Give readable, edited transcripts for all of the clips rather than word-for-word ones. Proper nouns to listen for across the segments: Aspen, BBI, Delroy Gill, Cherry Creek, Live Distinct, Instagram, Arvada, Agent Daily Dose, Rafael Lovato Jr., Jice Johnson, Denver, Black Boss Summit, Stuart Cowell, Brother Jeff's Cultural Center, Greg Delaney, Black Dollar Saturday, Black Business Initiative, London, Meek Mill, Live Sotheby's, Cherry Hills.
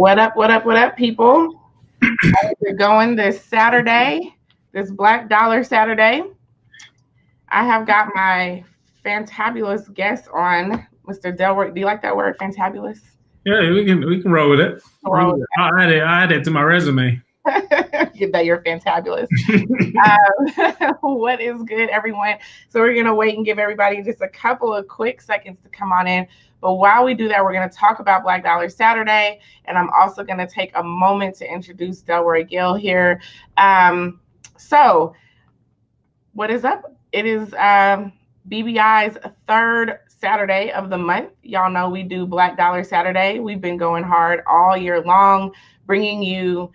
What up, people? How's it going this Saturday, this Black Dollar Saturday? I have got my fantabulous guest on, Mr. Delroy. Do you like that word, fantabulous? Yeah, we can roll with it. I'll add it to my resume. Give that, you're fantabulous. What is good, everyone? So we're going to wait and give everybody just a couple of quick seconds to come on in. But while we do that, we're going to talk about Black Dollar Saturday. And I'm also going to take a moment to introduce Delroy Gill here. So what is up? It is BBI's third Saturday of the month. Y'all know we do Black Dollar Saturday. We've been going hard all year long, bringing you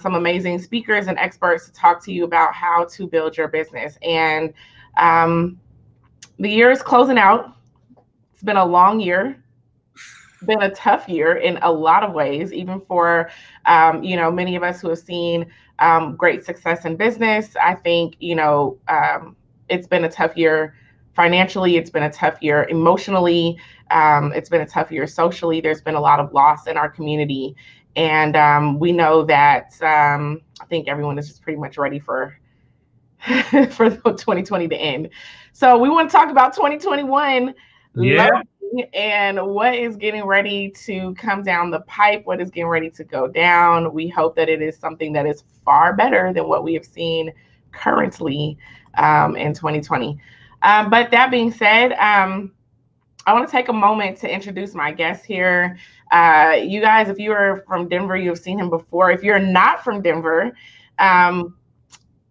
some amazing speakers and experts to talk to you about how to build your business. And the year is closing out. It's been a long year, been a tough year in a lot of ways, even for, you know, many of us who have seen great success in business. I think, you know, it's been a tough year financially. It's been a tough year emotionally. It's been a tough year socially. There's been a lot of loss in our community. And we know that I think everyone is just pretty much ready for for 2020 to end. So we want to talk about 2021, yeah, and what is getting ready to come down the pipe, what is getting ready to go down. We hope that it is something that is far better than what we have seen currently in 2020. But that being said, I want to take a moment to introduce my guest here. You guys, if you are from Denver, you've seen him before. If you're not from Denver,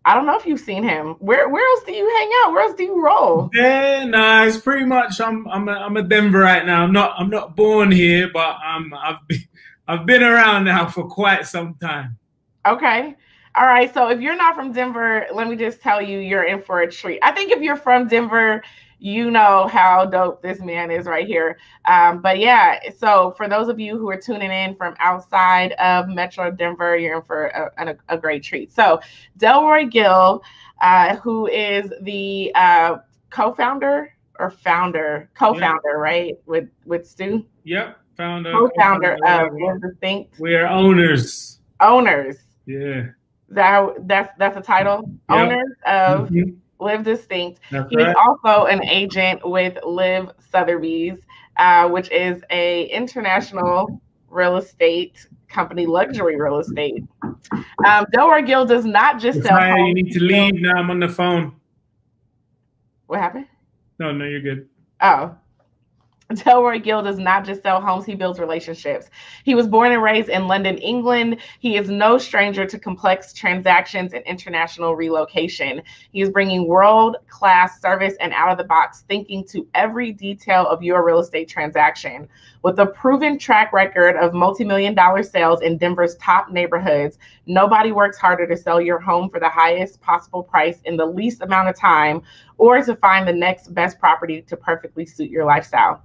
I don't know if you've seen him. Where else do you hang out? Where else do you roll? Yeah, no, it's pretty much I'm a Denverite now. I'm not born here, but I've been around now for quite some time. Okay. All right. So if you're not from Denver, let me just tell you, you're in for a treat. I think if you're from Denver, you know how dope this man is right here. But yeah, so for those of you who are tuning in from outside of Metro Denver, you're in for a great treat. So Delroy Gill, who is the co-founder, yeah, right? With Stu? Yep. Co-founder of Live Distinct. We are owners. Owners. Yeah. That's a title. Yep. Owners of Live Distinct. That's He's right. Also an agent with Live Sotheby's, which is a international real estate company, luxury real estate. Delroy Gill does not just sell homes. You need to leave now. I'm on the phone. What happened? No, you're good. Oh. Delroy Gill does not just sell homes, he builds relationships. He was born and raised in London, England. He is no stranger to complex transactions and international relocation. He is bringing world-class service and out-of-the-box thinking to every detail of your real estate transaction. With a proven track record of multi-million-dollar sales in Denver's top neighborhoods, nobody works harder to sell your home for the highest possible price in the least amount of time, or to find the next best property to perfectly suit your lifestyle.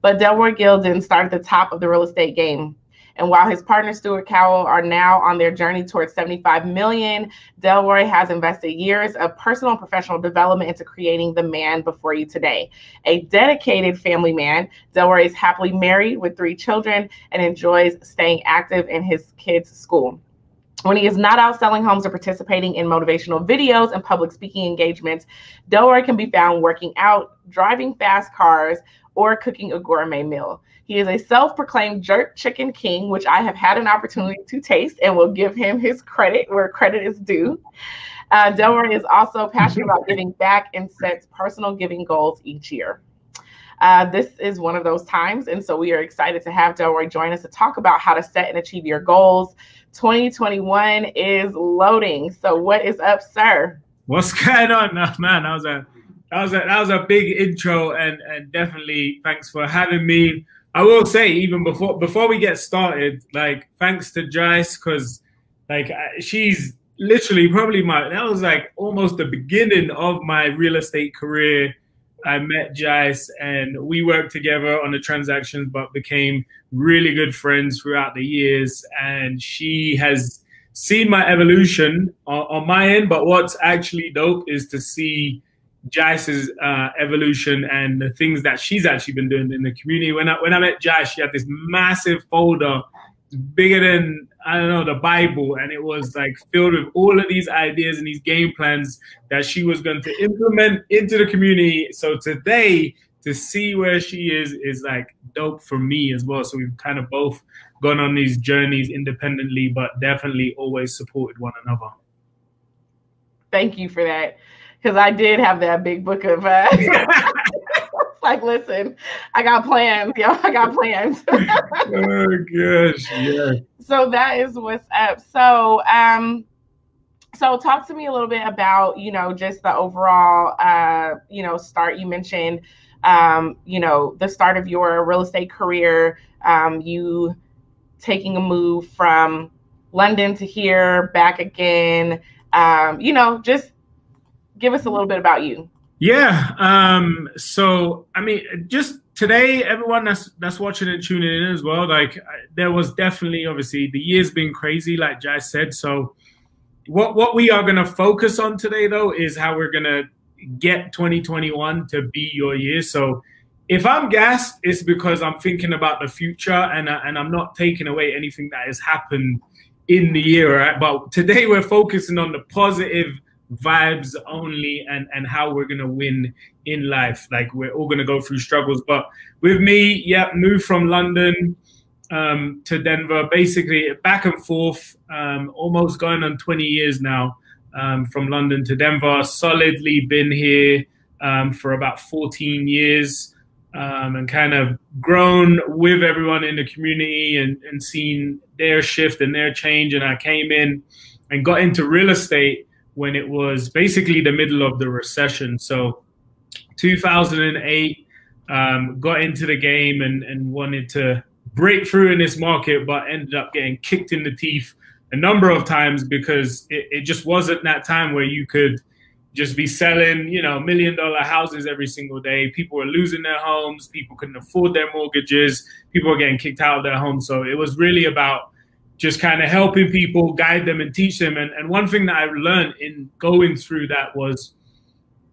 But Delroy Gill didn't start at the top of the real estate game. And while his partner, Stuart Cowell, are now on their journey towards $75 million, Delroy has invested years of personal and professional development into creating the man before you today. A dedicated family man, Delroy is happily married with 3 children and enjoys staying active in his kids' school. When he is not out selling homes or participating in motivational videos and public speaking engagements, Delroy can be found working out, driving fast cars, or cooking a gourmet meal. He is a self-proclaimed jerk chicken king, which I have had an opportunity to taste and will give him his credit where credit is due. Delroy is also passionate about giving back and sets personal giving goals each year. This is one of those times, and so we are excited to have Delroy join us to talk about how to set and achieve your goals. 2021 is loading. So what is up, sir? What's going on? Oh, man, that was a big intro, and definitely thanks for having me. I will say, even before we get started, like, thanks to Joyce, because like she's literally probably that was almost the beginning of my real estate career. I met Joyce and we worked together on the transactions, but became really good friends throughout the years. And she has seen my evolution on my end. But what's actually dope is to see Joyce's evolution and the things that she's actually been doing in the community. When I met Joyce, she had this massive folder bigger than, I don't know, the Bible. And it was like filled with all of these ideas and these game plans that she was going to implement into the community. So today, to see where she is like dope for me as well. So we've kind of both gone on these journeys independently, but definitely always supported one another. Thank you for that, because I did have that big book of like, listen, I got plans, y'all. I got plans. Oh gosh, yeah. So that is what's up. So so talk to me a little bit about, you know, just the overall you know, start. You mentioned you know, the start of your real estate career, you taking a move from London to here, back again. You know, just give us a little bit about you. Yeah. So, I mean, just today, everyone that's watching and tuning in as well, like there was definitely, obviously, the year's been crazy, like Jai said. So what we are going to focus on today, though, is how we're going to get 2021 to be your year. So if I'm gassed, it's because I'm thinking about the future, and I'm not taking away anything that has happened in the year, right? But today we're focusing on the positive vibes only, and how we're gonna win in life. Like we're all gonna go through struggles, but with me, yeah, moved from London to Denver, basically back and forth, almost going on 20 years now, from London to Denver. Solidly been here for about 14 years. And kind of grown with everyone in the community and seen their shift and their change. And I came in and got into real estate when it was basically the middle of the recession. So 2008, got into the game and wanted to break through in this market, but ended up getting kicked in the teeth a number of times because it just wasn't that time where you could just be selling, you know, $1 million houses every single day. People were losing their homes. People couldn't afford their mortgages. People were getting kicked out of their homes. So it was really about just kind of helping people, guide them and teach them. And one thing that I've learned in going through that was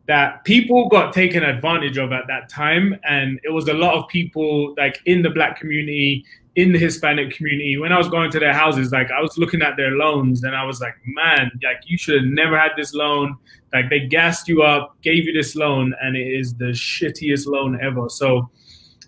that people got taken advantage of at that time. And it was a lot of people like in the Black community, in the Hispanic community. When I was going to their houses, like I was looking at their loans and I was like, man, like you should have never had this loan. Like they gassed you up, gave you this loan, and it is the shittiest loan ever. So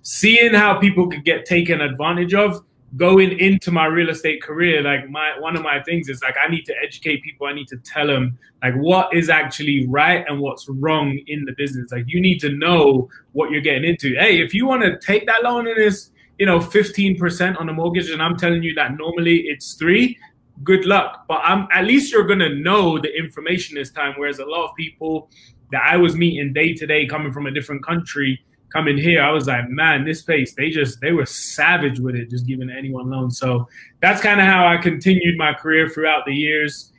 seeing how people could get taken advantage of going into my real estate career, like one of my things is like, I need to educate people. I need to tell them like what is actually right and what's wrong in the business. Like you need to know what you're getting into. Hey, if you want to take that loan and it's, you know, 15% on a mortgage, and I'm telling you that normally it's 3%, good luck. But at least you're going to know the information this time. Whereas a lot of people that I was meeting day to day coming from a different country, coming here, I was like, man, this place, they were savage with it, just giving anyone loans. So that's kind of how I continued my career throughout the years,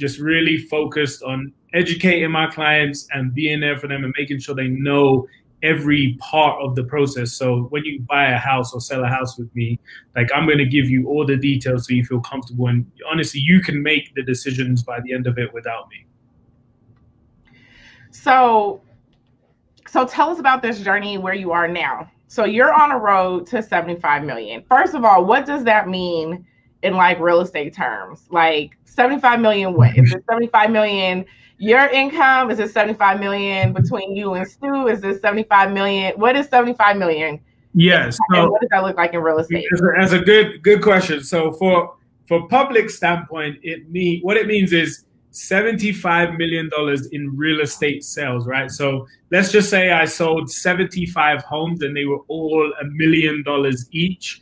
just really focused on educating my clients and being there for them and making sure they know every part of the process. So when you buy a house or sell a house with me, like I'm going to give you all the details so you feel comfortable. And honestly, you can make the decisions by the end of it without me. So tell us about this journey where you are now. So you're on a road to 75 million. First of all, what does that mean in like real estate terms? Like 75 million, what? Is it 75 million your income? Is it 75 million between you and Stu? Is it 75 million? What is 75 million? Yes. Yeah, so what does that look like in real estate? That's a good question. So for public standpoint, what it means is $75 million in real estate sales, right? So let's just say I sold 75 homes and they were all $1 million each.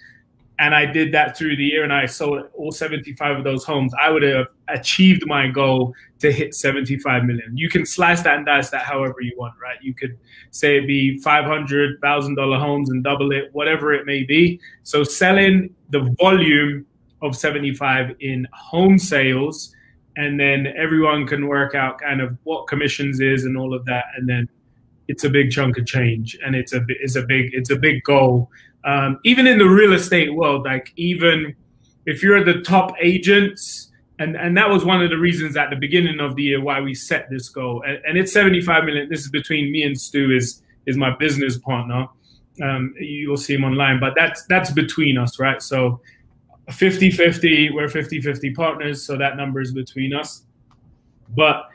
And I did that through the year and I sold all 75 of those homes. I would have achieved my goal to hit 75 million. You can slice that and dice that however you want, right? You could say it'd be $500,000 homes and double it, whatever it may be. So selling the volume of 75 in home sales, and then everyone can work out kind of what commissions is and all of that. And then it's a big chunk of change, and it's a big goal. Even in the real estate world, like even if you're the top agents, and that was one of the reasons at the beginning of the year why we set this goal. And it's 75 million. This is between me and Stu, is my business partner. You'll see him online, but that's between us, right? So 50-50, we're 50-50 partners, so that number is between us. But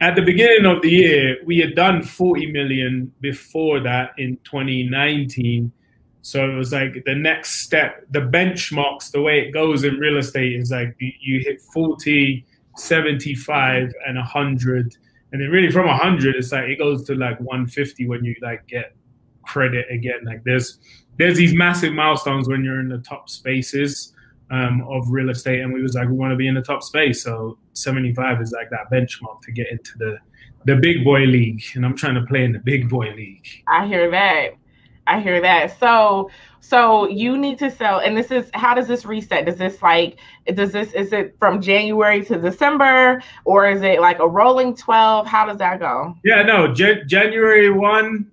at the beginning of the year, we had done 40 million before that in 2019. So it was like the next step, the benchmarks, the way it goes in real estate is like you hit 40, 75 and 100. And then really from 100, it's like it goes to like 150 when you like get credit again. Like there's these massive milestones when you're in the top spaces of real estate. And we was like, we want to be in the top space. So 75 is like that benchmark to get into the big boy league. And I'm trying to play in the big boy league. I hear that. I hear that. So you need to sell, and this is, how does this reset? Is it from January to December, or is it like a rolling 12? How does that go? Yeah, no, January 1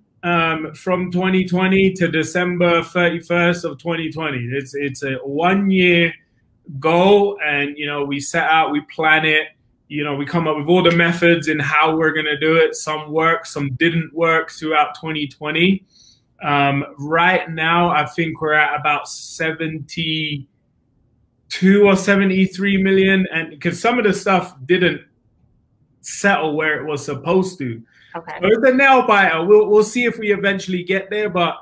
from 2020 to December 31st of 2020. It's a 1 year goal, and you know, we set out, we plan it, you know, we come up with all the methods and how we're gonna do it. Some worked, some didn't work throughout 2020. Right now, I think we're at about 72 or 73 million, and because some of the stuff didn't settle where it was supposed to. Okay. So it's a nail biter. We'll see if we eventually get there, but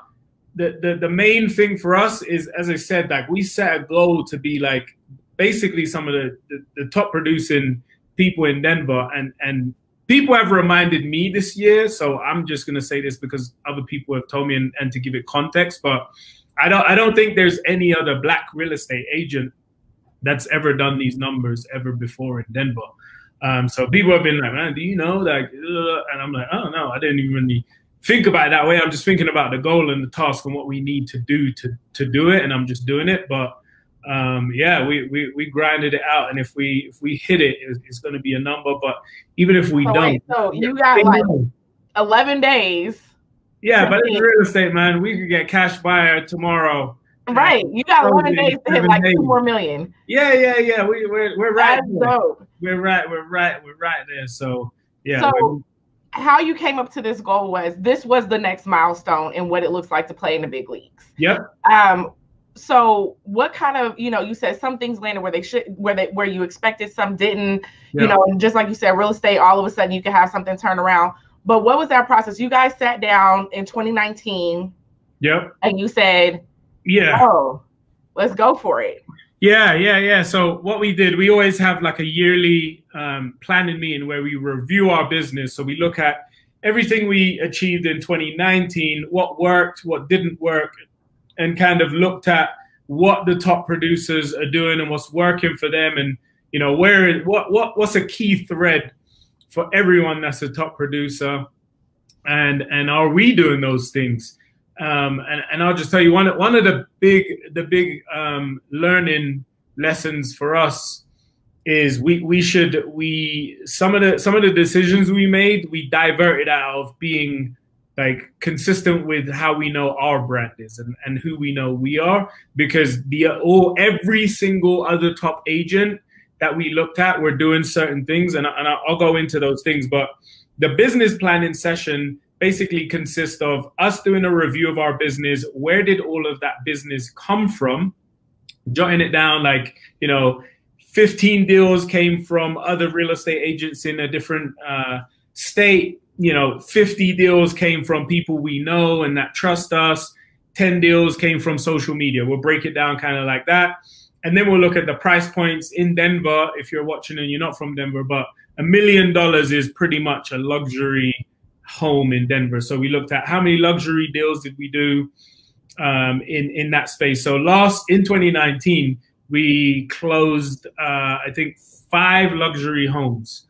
the main thing for us is, as I said, like we set a goal to be like basically some of the top producing people in Denver, and people have reminded me this year, so I'm just gonna say this because other people have told me and to give it context, but I don't think there's any other Black real estate agent that's ever done these numbers ever before in Denver. So people have been like, man, do you know? Like, and I'm like, oh no, I didn't even really think about it that way. I'm just thinking about the goal and the task and what we need to do to do it, and I'm just doing it. But yeah, we grinded it out, and if we hit it, it's going to be a number. But even if we don't, wait, so you got like 11 days. Yeah, but it's real estate, man. We could get cash buyer tomorrow. Right, you got 11 days to hit like 2 more million. Yeah. We're right. We're right there. So yeah. So how you came up to this goal was this was the next milestone in what it looks like to play in the big leagues. Yep. So what kind of, you know, you said some things landed where they should, where you expected, some didn't, yeah. You know, and just like you said, real estate, all of a sudden you can have something turn around. But what was that process? You guys sat down in 2019. Yep. And you said, yeah, oh, let's go for it. Yeah. So what we did, we always have like a yearly planning meeting where we review our business. So we look at everything we achieved in 2019, what worked, what didn't work, and kind of looked at what the top producers are doing and what's working for them, and you know, where what's a key thread for everyone that's a top producer, and are we doing those things? And I'll just tell you one of the big learning lessons for us is some of the decisions we made, we diverted out of being like consistent with how we know our brand is and who we know we are, because every single other top agent that we looked at were doing certain things, and I'll go into those things. But the business planning session basically consists of us doing a review of our business. Where did all of that business come from? Jotting it down, like, you know, 15 deals came from other real estate agents in a different state. You know, 50 deals came from people we know and that trust us. 10 deals came from social media. We'll break it down kind of like that. And then we'll look at the price points in Denver, if you're watching and you're not from Denver, but $1 million is pretty much a luxury home in Denver. So we looked at how many luxury deals did we do in that space. So in 2019, we closed, I think, 5 luxury homes.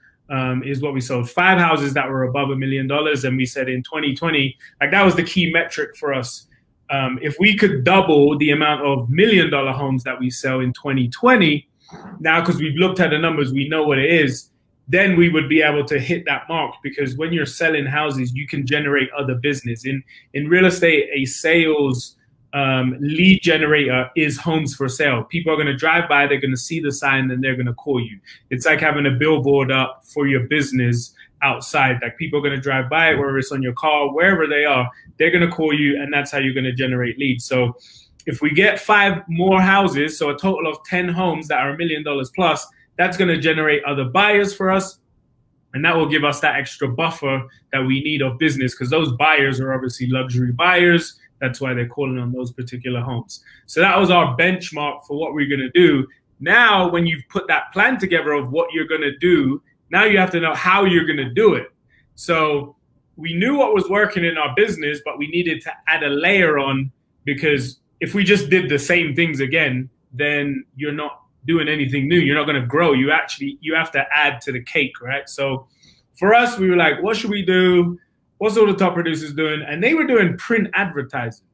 Is what we sold, 5 houses that were above $1 million. And we said in 2020, like that was the key metric for us. If we could double the amount of $1 million homes that we sell in 2020, now, because we've looked at the numbers, we know what it is, then we would be able to hit that mark, because when you're selling houses, you can generate other business. In real estate, a sales lead generator is homes for sale. People are going to drive by, they're going to see the sign, and they're going to call you. It's like having a billboard up for your business outside. Like people are going to drive by, whether it's on your car, wherever they are, they're going to call you, and that's how you're going to generate leads. So If we get 5 more houses, so a total of 10 homes that are $1 million plus, that's going to generate other buyers for us. And that will give us that extra buffer that we need of business, because those buyers are obviously luxury buyers. That's why they're calling on those particular homes. So that was our benchmark for what we're going to do. Now, when you've put that plan together of what you're going to do, now you have to know how you're going to do it. So we knew what was working in our business, but we needed to add a layer on, because if we just did the same things again, then you're not doing anything new. You're not going to grow. You have to add to the cake, right? So for us, we were like, what should we do? What's all the top producers doing? And they were doing print advertising.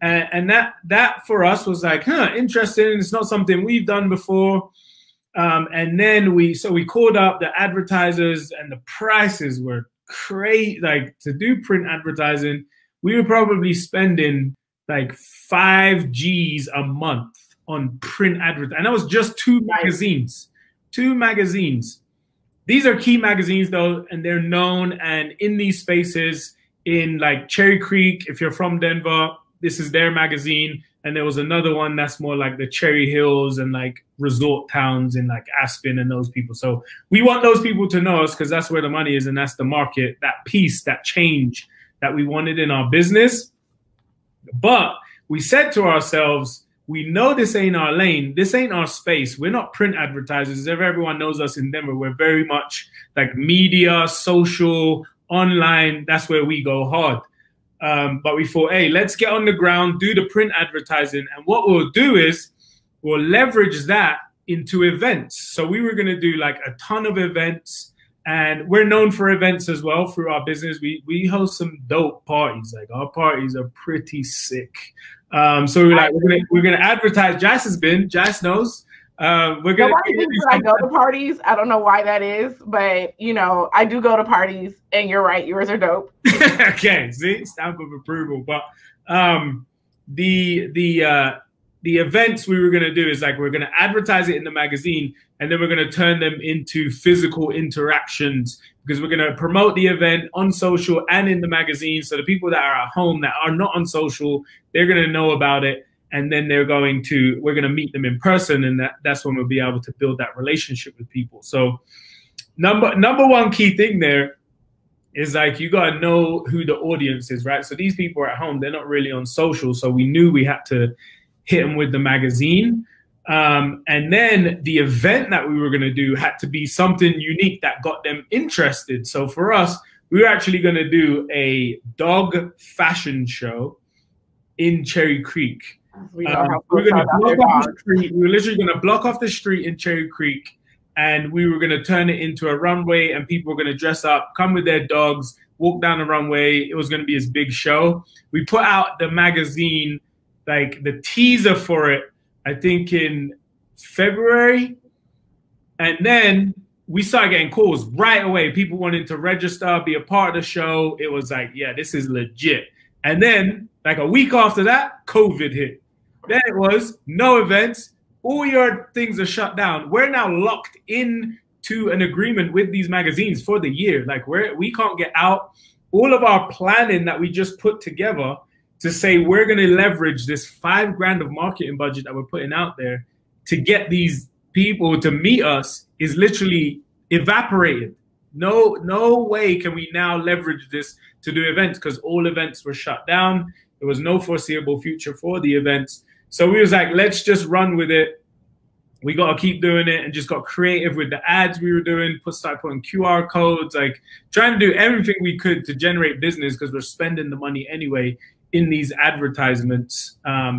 And that for us was like, huh, interesting. It's not something we've done before. And then we called up the advertisers, and the prices were crazy. Like, to do print advertising, we were probably spending like 5 G's a month on print advertising. And that was just 2 magazines. These are key magazines, though, and they're known. And in these spaces, in like Cherry Creek, if you're from Denver, this is their magazine. And there was another one that's more like the Cherry Hills and like resort towns in like Aspen and those people. So we want those people to know us, because that's where the money is, and that's the market, that piece, that change that we wanted in our business. But we said to ourselves, we know this ain't our lane. This ain't our space. We're not print advertisers. If everyone knows us in Denver, we're very much like media, social, online. That's where we go hard. But we thought, hey, let's get on the ground, do the print advertising. And what we'll do is we'll leverage that into events. So we were going to do like a ton of events. And we're known for events as well through our business. We host some dope parties. Like, our parties are pretty sick. So we're like, we're gonna advertise. Jais has been. Jais knows. We're gonna. I go to parties. I don't know why that is, but you know, I do go to parties. And you're right, yours are dope. Okay, see, stamp of approval. But the events we were gonna do is like, we're gonna advertise it in the magazine, and then we're gonna turn them into physical interactions, because we're gonna promote the event on social and in the magazine. So the people that are at home that are not on social, they're gonna know about it, and then we're gonna meet them in person, and that's when we'll be able to build that relationship with people. So number one key thing there is like, you gotta know who the audience is, right? So these people are at home, they're not really on social, so we knew we had to hit them with the magazine. And then the event that we were going to do had to be something unique that got them interested. So for us, we were actually going to do a dog fashion show in Cherry Creek. We were literally going to block off the street in Cherry Creek, and we were going to turn it into a runway, and people were going to dress up, come with their dogs, walk down the runway. It was going to be this big show. We put out the magazine, like the teaser for it, I think in February. And then we started getting calls right away. People wanted to register, be a part of the show. It was like, yeah, this is legit. And then like a week after that, COVID hit. Then it was no events. All your things are shut down. We're now locked in to an agreement with these magazines for the year. Like, we can't get out. All of our planning that we just put together to say we're going to leverage this $5 grand of marketing budget that we're putting out there to get these people to meet us is literally evaporated. No way can we now leverage this to do events, because all events were shut down. There was no foreseeable future for the events. So we was like, let's just run with it. We got to keep doing it, and just got creative with the ads we were doing, started putting QR codes, like trying to do everything we could to generate business, because we're spending the money anyway in these advertisements. And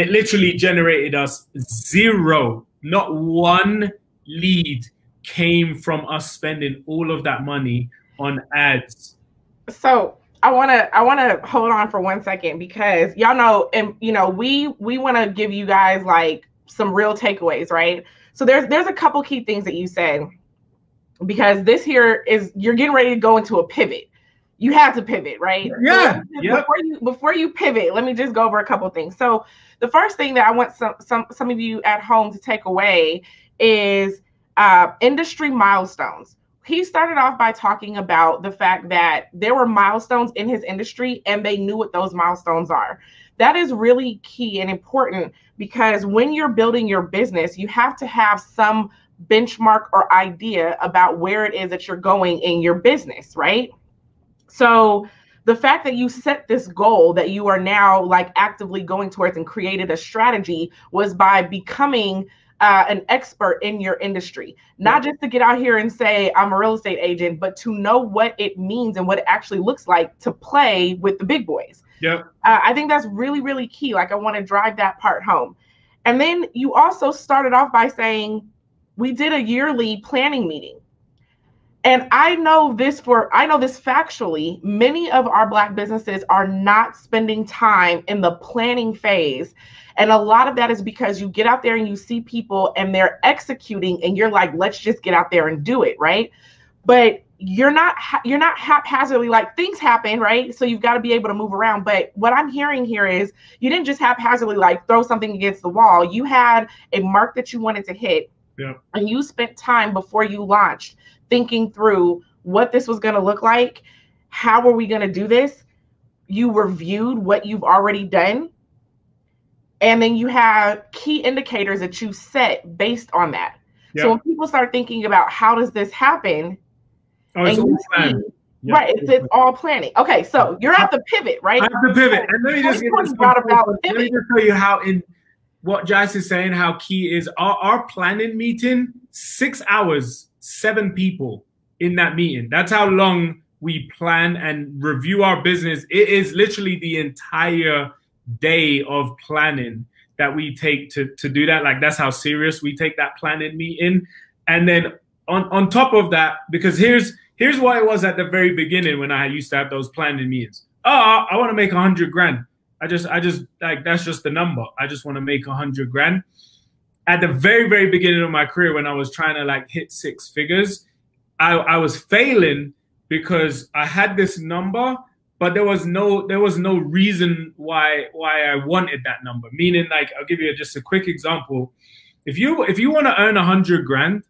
it literally generated us zero. Not one lead came from us spending all of that money on ads. So I wanna hold on for 1 second, because y'all know, and you know, we wanna give you guys like some real takeaways, right? So there's a couple key things that you said, because this here is, you're getting ready to go into a pivot. You have to pivot, right? Yeah. Before you pivot, let me just go over a couple of things. So the first thing that I want some of you at home to take away is industry milestones. He started off by talking about the fact that there were milestones in his industry, and they knew what those milestones are. that is really key and important, because when you're building your business, you have to have some benchmark or idea about where it is that you're going in your business, right? So the fact that you set this goal that you are now like actively going towards and created a strategy was by becoming an expert in your industry, not just to get out here and say I'm a real estate agent, but to know what it means and what it actually looks like to play with the big boys. Yeah, I think that's really, really key. Like I want to drive that part home. And then you also started off by saying we did a yearly planning meeting. And I know this factually, many of our Black businesses are not spending time in the planning phase. And a lot of that is because you get out there and you see people and they're executing and you're like, let's just get out there and do it, right? But you're not haphazardly, like things happen, right? So you've got to be able to move around. But what I'm hearing here is you didn't just haphazardly like throw something against the wall. You had a mark that you wanted to hit. Yeah. And you spent time before you launched thinking through what this was going to look like. How are we going to do this? You reviewed what you've already done. And then you have key indicators that you set based on that. Yeah. So when people start thinking about how does this happen? Oh, it's all planning. Yeah. Right. It's all planning. Okay. So you're at the pivot, right? At the pivot. And let me just tell you how in what Jais is saying, how key is our planning meeting, 6 hours, 7 people in that meeting. That's how long we plan and review our business. It is literally the entire day of planning that we take to do that. Like that's how serious we take that planning meeting. And then on top of that, because here's what it was at the very beginning when I used to have those planning meetings. Oh, I want to make $100 grand. I just like, that's just the number. I just want to make $100 grand. At the very, very beginning of my career, when I was trying to like hit 6 figures, I was failing because I had this number, but there was no reason why I wanted that number. Meaning, like, I'll give you just a quick example. If you want to earn $100 grand,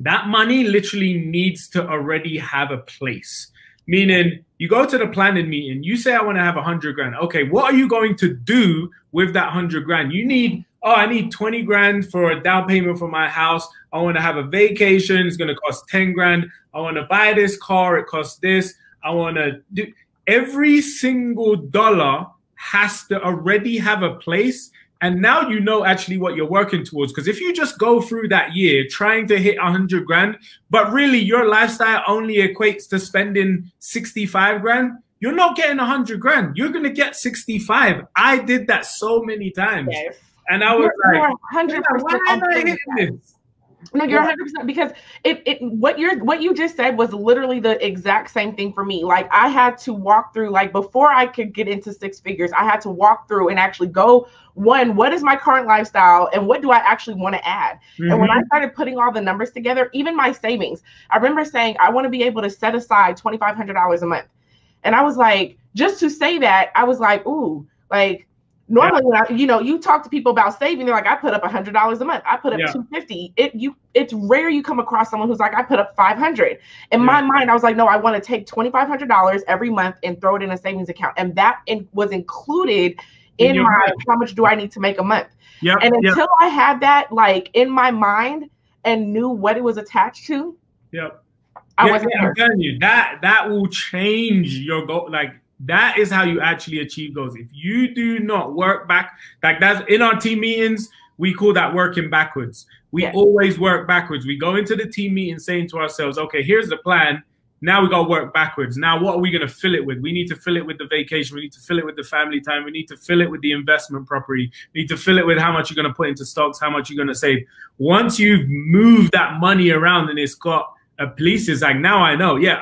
that money literally needs to already have a place. Meaning, you go to the planning meeting, you say, I want to have $100 grand. Okay, what are you going to do with that $100 grand? You need, I need $20 grand for a down payment for my house. I want to have a vacation. It's going to cost $10 grand. I want to buy this car. It costs this. I want to do, every single dollar has to already have a place. And now you know actually what you're working towards. Because if you just go through that year trying to hit $100 grand, but really your lifestyle only equates to spending $65 grand, you're not getting $100 grand. You're going to get 65. I did that so many times. Yes. And I was why am I hitting this? No, you're 100%, because what you just said was literally the exact same thing for me. Like I had to walk through, like before I could get into 6 figures, I had to walk through and actually go, one, what is my current lifestyle and what do I actually want to add? Mm-hmm. And when I started putting all the numbers together, even my savings, I remember saying, I want to be able to set aside $2,500 a month. And I was like, just to say that, I was like, ooh, like, normally, yeah, when I, you talk to people about saving, they're like, I put up $100 a month. I put up, yeah, $250. It's rare you come across someone who's like, I put up $500. In, yeah, my mind, I was like, no, I want to take $2,500 every month and throw it in a savings account, and that was included in my mind. How much do I need to make a month? Yeah. And until, yeah, I had that like in my mind and knew what it was attached to, yeah, I wasn't. Yeah, I'm telling you, that will change your goal, like. That is how you actually achieve goals. If you do not work back, like that's in our team meetings, we call that working backwards. We, yes, always work backwards. We go into the team meeting saying to ourselves, okay, here's the plan. Now we got to work backwards. Now what are we going to fill it with? We need to fill it with the vacation. We need to fill it with the family time. We need to fill it with the investment property. We need to fill it with how much you're going to put into stocks, how much you're going to save. Once you've moved that money around and it's got a place, it's like, now I know, yeah,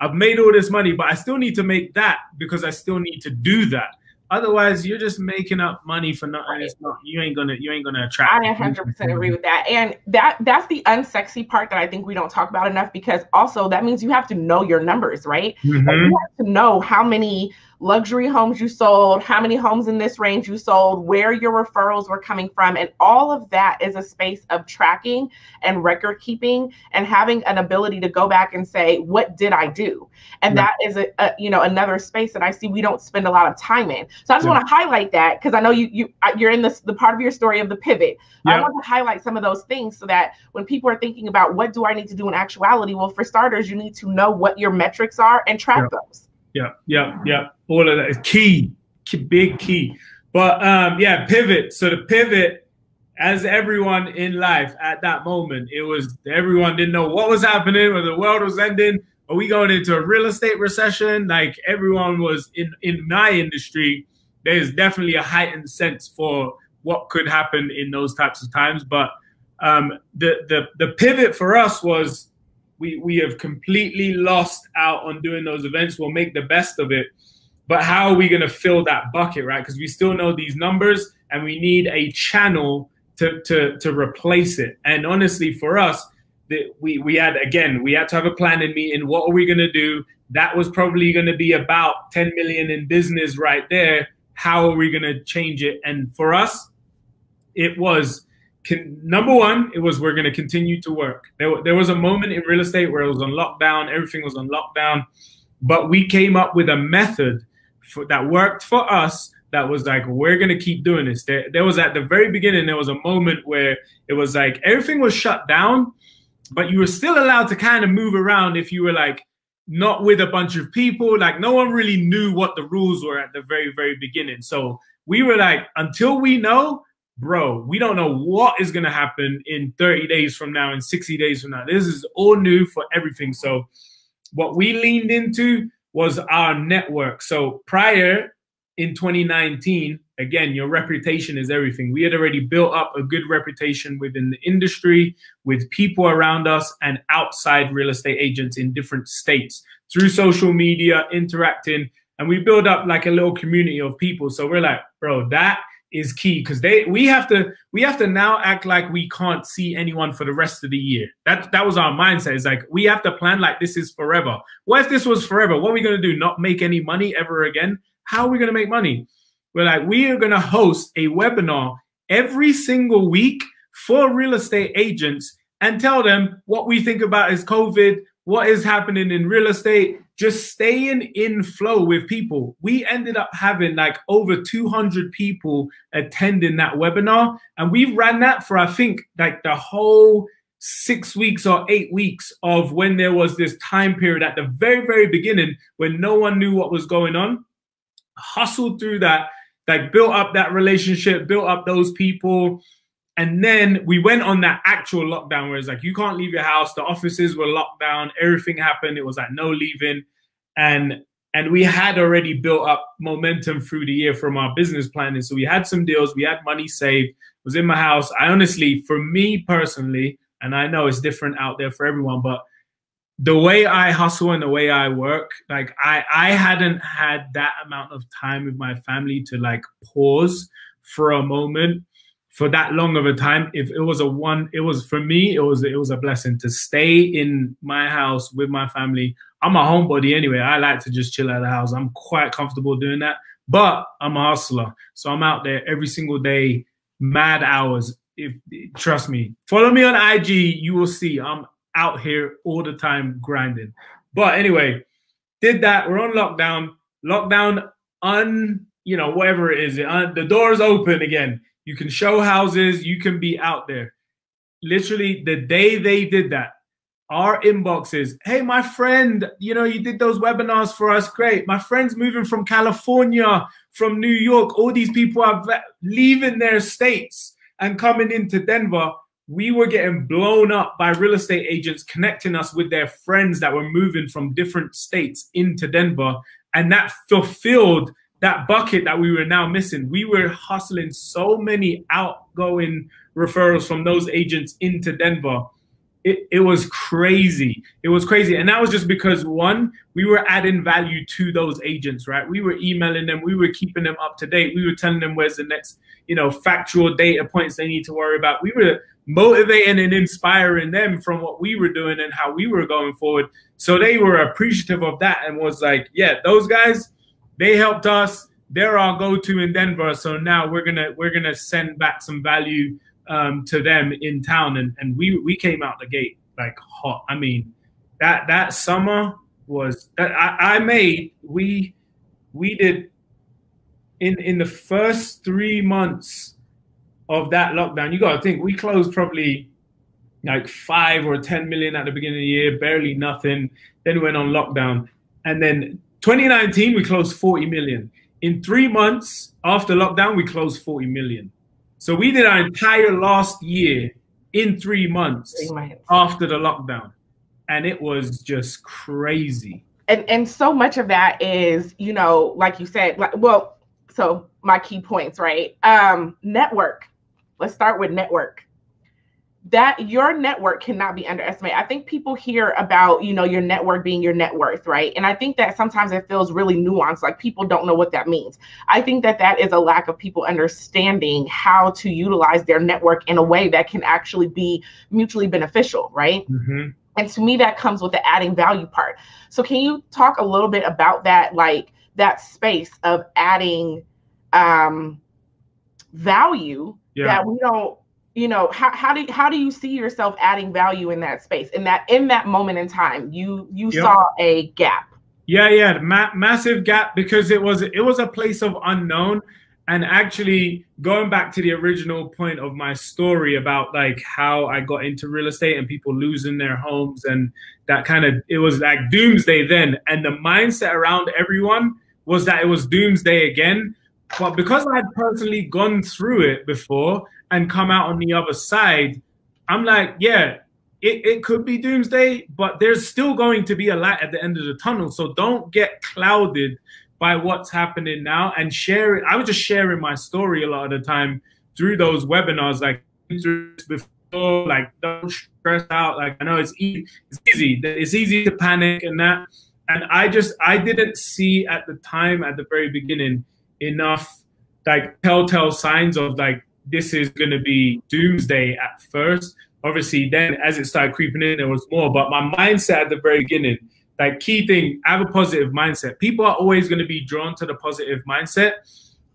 I've made all this money, but I still need to make that because I still need to do that. Otherwise, you're just making up money for nothing. Right. You ain't gonna attract. I 100% agree with that, and that's the unsexy part that I think we don't talk about enough, because also that means you have to know your numbers, right? Mm-hmm. Like you have to know how many luxury homes you sold, how many homes in this range you sold, where your referrals were coming from, and all of that is a space of tracking and record keeping and having an ability to go back and say, what did I do? And, yeah, that is another space that I see we don't spend a lot of time in. So I just want to highlight that, because I know you're in this, the part of your story of the pivot. I want to highlight some of those things so that when people are thinking about what do I need to do in actuality, well, for starters, you need to know what your metrics are and track those. All of that is key, big key. But pivot. So the pivot, as everyone in life at that moment, it was everyone didn't know what was happening, whether the world was ending, are we going into a real estate recession? Like everyone was in my industry, there's definitely a heightened sense for what could happen in those types of times. But the pivot for us was we have completely lost out on doing those events. We'll make the best of it. But how are we going to fill that bucket, right? Because we still know these numbers and we need a channel to replace it. And honestly, for us, we had to have a planning meeting. What are we going to do? That was probably going to be about 10 million in business right there. How are we going to change it? And for us, it was number one, it was we're going to continue to work. There was a moment in real estate where it was on lockdown. Everything was on lockdown. But we came up with a method that worked for us. That was like, we're going to keep doing this. There was at the very beginning, there was a moment where it was like everything was shut down, but you were still allowed to kind of move around if you were like not with a bunch of people. Like no one really knew what the rules were at the very, very beginning. So we were like, until we know, bro, we don't know what is going to happen in 30 days from now, in 60 days from now. This is all new for everything. So what we leaned into was our network. So prior, in 2019, again, your reputation is everything. We had already built up a good reputation within the industry, with people around us and outside real estate agents in different states through social media, interacting. And we build up like a little community of people. So we're like, bro, that is key, because we have to now act like we can't see anyone for the rest of the year. That was our mindset. It's like we have to plan like this is forever. What if this was forever? What are we going to do? Not make any money ever again? How are we going to make money? We're like, we are going to host a webinar every single week for real estate agents and tell them what we think about is COVID, what is happening in real estate, just staying in flow with people. We ended up having like over 200 people attending that webinar. And we ran that for, I think, like the whole 6 weeks or 8 weeks of when there was this time period at the very, very beginning when no one knew what was going on. Hustled through that, like built up that relationship, built up those people. And then we went on that actual lockdown where it's like, you can't leave your house. The offices were locked down. Everything happened. It was like no leaving. And we had already built up momentum through the year from our business planning. So we had some deals. We had money saved. It was in my house. I honestly, for me personally, and I know it's different out there for everyone, but the way I hustle and the way I work, like I hadn't had that amount of time with my family to like pause for a moment for that long of a time. If it was for me, it was a blessing to stay in my house with my family. I'm a homebody anyway. I like to just chill out of the house. I'm quite comfortable doing that, but I'm a hustler. So I'm out there every single day, mad hours. Trust me, follow me on IG. You will see I'm out here all the time grinding. But anyway, did that. We're on lockdown, whatever it is, the doors open again. You can show houses, you can be out there. Literally the day they did that, our inbox is, hey, my friend, you did those webinars for us. Great. My friend's moving from California, from New York. All these people are leaving their states and coming into Denver. We were getting blown up by real estate agents connecting us with their friends that were moving from different states into Denver. And that fulfilled that bucket that we were now missing. We were hustling so many outgoing referrals from those agents into Denver. It was crazy. It was crazy. And that was just because, one, we were adding value to those agents, right? We were emailing them. We were keeping them up to date. We were telling them where's the next, factual data points they need to worry about. We were motivating and inspiring them from what we were doing and how we were going forward. So they were appreciative of that and was like, yeah, those guys, they helped us. They're our go-to in Denver. So now we're gonna send back some value to them in town. And we came out the gate like hot. I mean, that summer was that I made we did in the first 3 months of that lockdown, you got to think we closed probably like 5 or 10 million at the beginning of the year, barely nothing. Then went on lockdown. And then 2019, we closed 40 million. In 3 months after lockdown, we closed 40 million. So we did our entire last year in 3 months after the lockdown. And it was just crazy. And so much of that is, you know, like you said, like, well, so my key points, right? Network. Let's start with network. That your network cannot be underestimated. I think people hear about, you know, your network being your net worth, right? And I think that sometimes it feels really nuanced, like people don't know what that means. I think that that is a lack of people understanding how to utilize their network in a way that can actually be mutually beneficial, right? Mm-hmm. And to me, that comes with the adding value part. So can you talk a little bit about that, like that space of adding value that we don't, you know, how do you see yourself adding value in that space? In that moment in time, you saw a gap. Yeah, massive gap, because it was a place of unknown. And actually, going back to the original point of my story about like how I got into real estate and people losing their homes and that kind of, it was like doomsday then. And the mindset around everyone was that it was doomsday again. But because I had personally gone through it before and come out on the other side, I'm like, yeah, it could be doomsday, but there's still going to be a light at the end of the tunnel. So don't get clouded by what's happening now, and share it. I was just sharing my story a lot of the time through those webinars, like before, like don't stress out. Like I know it's easy to panic and that. And I didn't see at the time, at the very beginning, enough like telltale signs of like this is gonna be doomsday at first. Obviously, then as it started creeping in, there was more. But my mindset at the very beginning. Like key thing, I have a positive mindset. People are always going to be drawn to the positive mindset.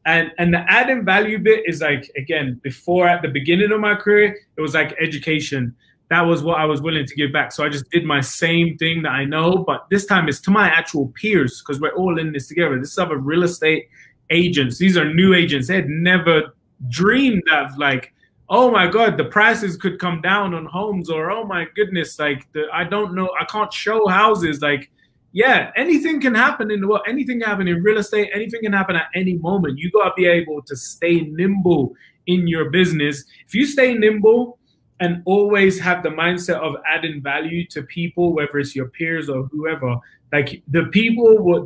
And the adding value bit is like, again, before at the beginning of my career, it was like education. That was what I was willing to give back. So I just did my same thing that I know, but this time it's to my actual peers, because we're all in this together. This is other real estate agents. These are new agents. They had never dreamed of like, oh my God, the prices could come down on homes, or oh my goodness, like I don't know, I can't show houses. Like, yeah, anything can happen in the world, anything can happen in real estate, anything can happen at any moment. You gotta be able to stay nimble in your business. If you stay nimble and always have the mindset of adding value to people, whether it's your peers or whoever, like the people will,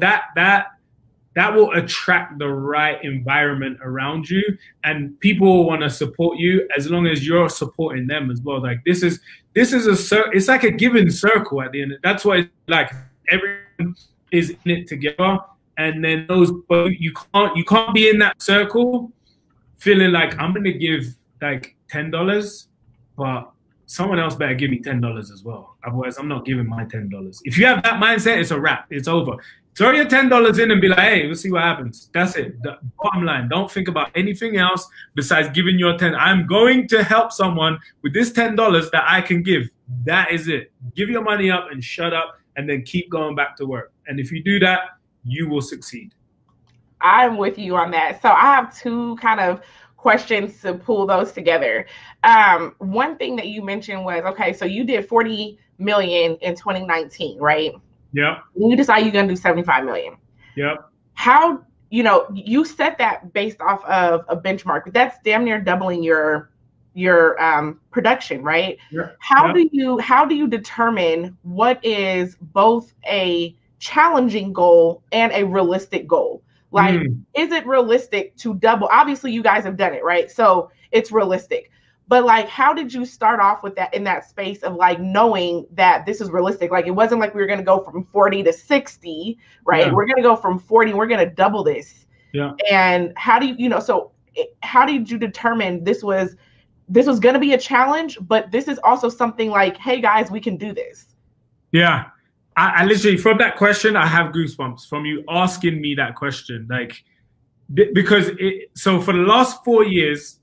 that will attract the right environment around you, and people will want to support you as long as you're supporting them as well. Like this is it's like a given circle at the end. That's why like everyone is in it together, and then those, but you can't be in that circle feeling like I'm gonna give like $10, but someone else better give me $10 as well. Otherwise, I'm not giving my $10. If you have that mindset, it's a wrap. It's over. Throw your $10 in and be like, hey, we'll see what happens. That's it. The bottom line. Don't think about anything else besides giving your $10. I'm going to help someone with this $10 that I can give. That is it. Give your money up and shut up, and then keep going back to work. And if you do that, you will succeed. I'm with you on that. So I have two kind of questions to pull those together. One thing that you mentioned was, okay, so you did 40 million in 2019, right? Yeah. You decide you're going to do 75 million. Yeah. How, you know, you set that based off of a benchmark, but that's damn near doubling your production, right? Yeah. How do you determine what is both a challenging goal and a realistic goal? Like, is it realistic to double? Obviously, you guys have done it, right? So it's realistic. But like, how did you start off with that in that space of like knowing that this is realistic? Like, it wasn't like we were going to go from 40 to 60, right? Yeah. We're going to go from 40. We're going to double this. Yeah. And how do you, you know, so how did you determine this was going to be a challenge, but this is also something like, hey guys, we can do this. Yeah. I literally, from that question, I have goosebumps from you asking me that question. Like, because for the last 4 years,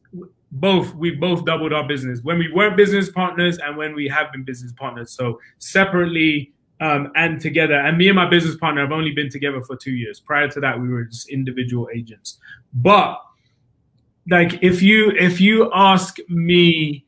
we've both doubled our business when we weren't business partners and when we have been business partners. So separately, and together. And me and my business partner have only been together for 2 years. Prior to that, we were just individual agents. But like, if you ask me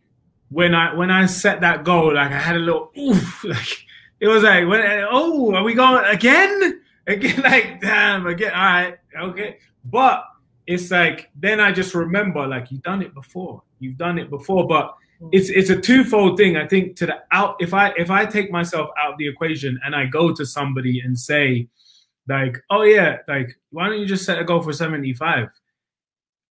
when I set that goal, like I had a little oof, like it was like, oh, are we going again? Again, like, damn, again, all right, okay. But it's like, then I just remember, like, you've done it before. But it's a twofold thing. I think to the out, if I take myself out of the equation and I go to somebody and say, like, oh yeah, like, why don't you just set a goal for 75?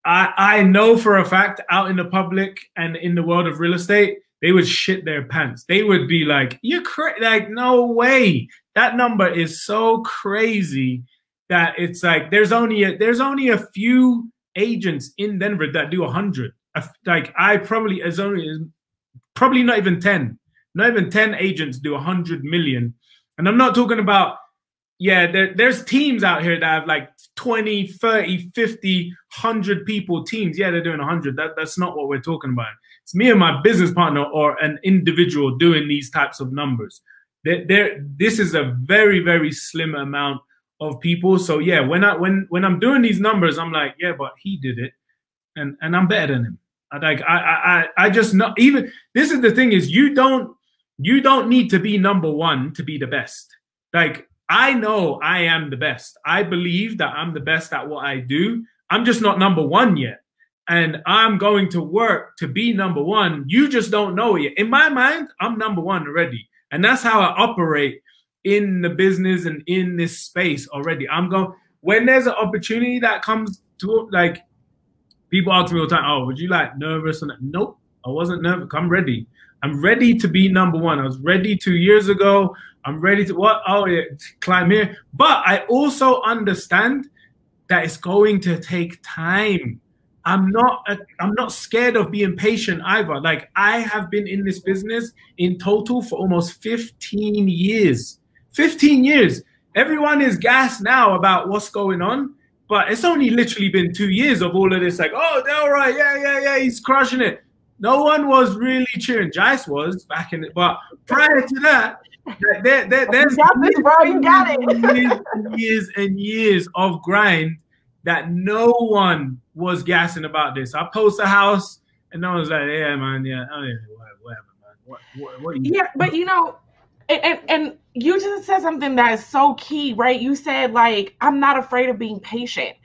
I know for a fact out in the public and in the world of real estate, they would shit their pants. They would be like, you're crazy, like, no way. That number is so crazy that it's like, there's only a few agents in Denver that do 100. Like probably not even 10 agents do 100 million. And I'm not talking about, yeah, there's teams out here that have like 20, 30, 50, 100 people teams. Yeah, they're doing 100. That's not what we're talking about. It's me and my business partner or an individual doing these types of numbers. This is a very, very slim amount of people. So yeah, when I'm doing these numbers, I'm like, yeah, but he did it, and I'm better than him. Like I just not even. This is the thing, is you don't need to be number one to be the best. Like, I know I am the best. I believe that I'm the best at what I do. I'm just not number one yet. And I'm going to work to be number one. You just don't know it yet. In my mind, I'm number one already. And that's how I operate in the business and in this space already. I'm going, when there's an opportunity that comes to, like, people ask me all the time, oh, would you like nervous? And nope, I wasn't nervous. I'm ready. I'm ready to be number one. I was ready 2 years ago. I'm ready to what? Oh, yeah, climb here. But I also understand that it's going to take time. I'm not scared of being patient either. Like, I have been in this business in total for almost 15 years. 15 years. Everyone is gassed now about what's going on, but it's only literally been 2 years of all of this. Like, oh, Delroy, yeah, he's crushing it. No one was really cheering. Jice was back in it, but prior to that, there's years and years of grind that no one was gassing about this. I post a house, and no one's like, "Yeah, man, yeah, oh yeah, whatever, man. What are you?" Yeah, but you know, and you just said something that is so key, right? You said, like, I'm not afraid of being patient,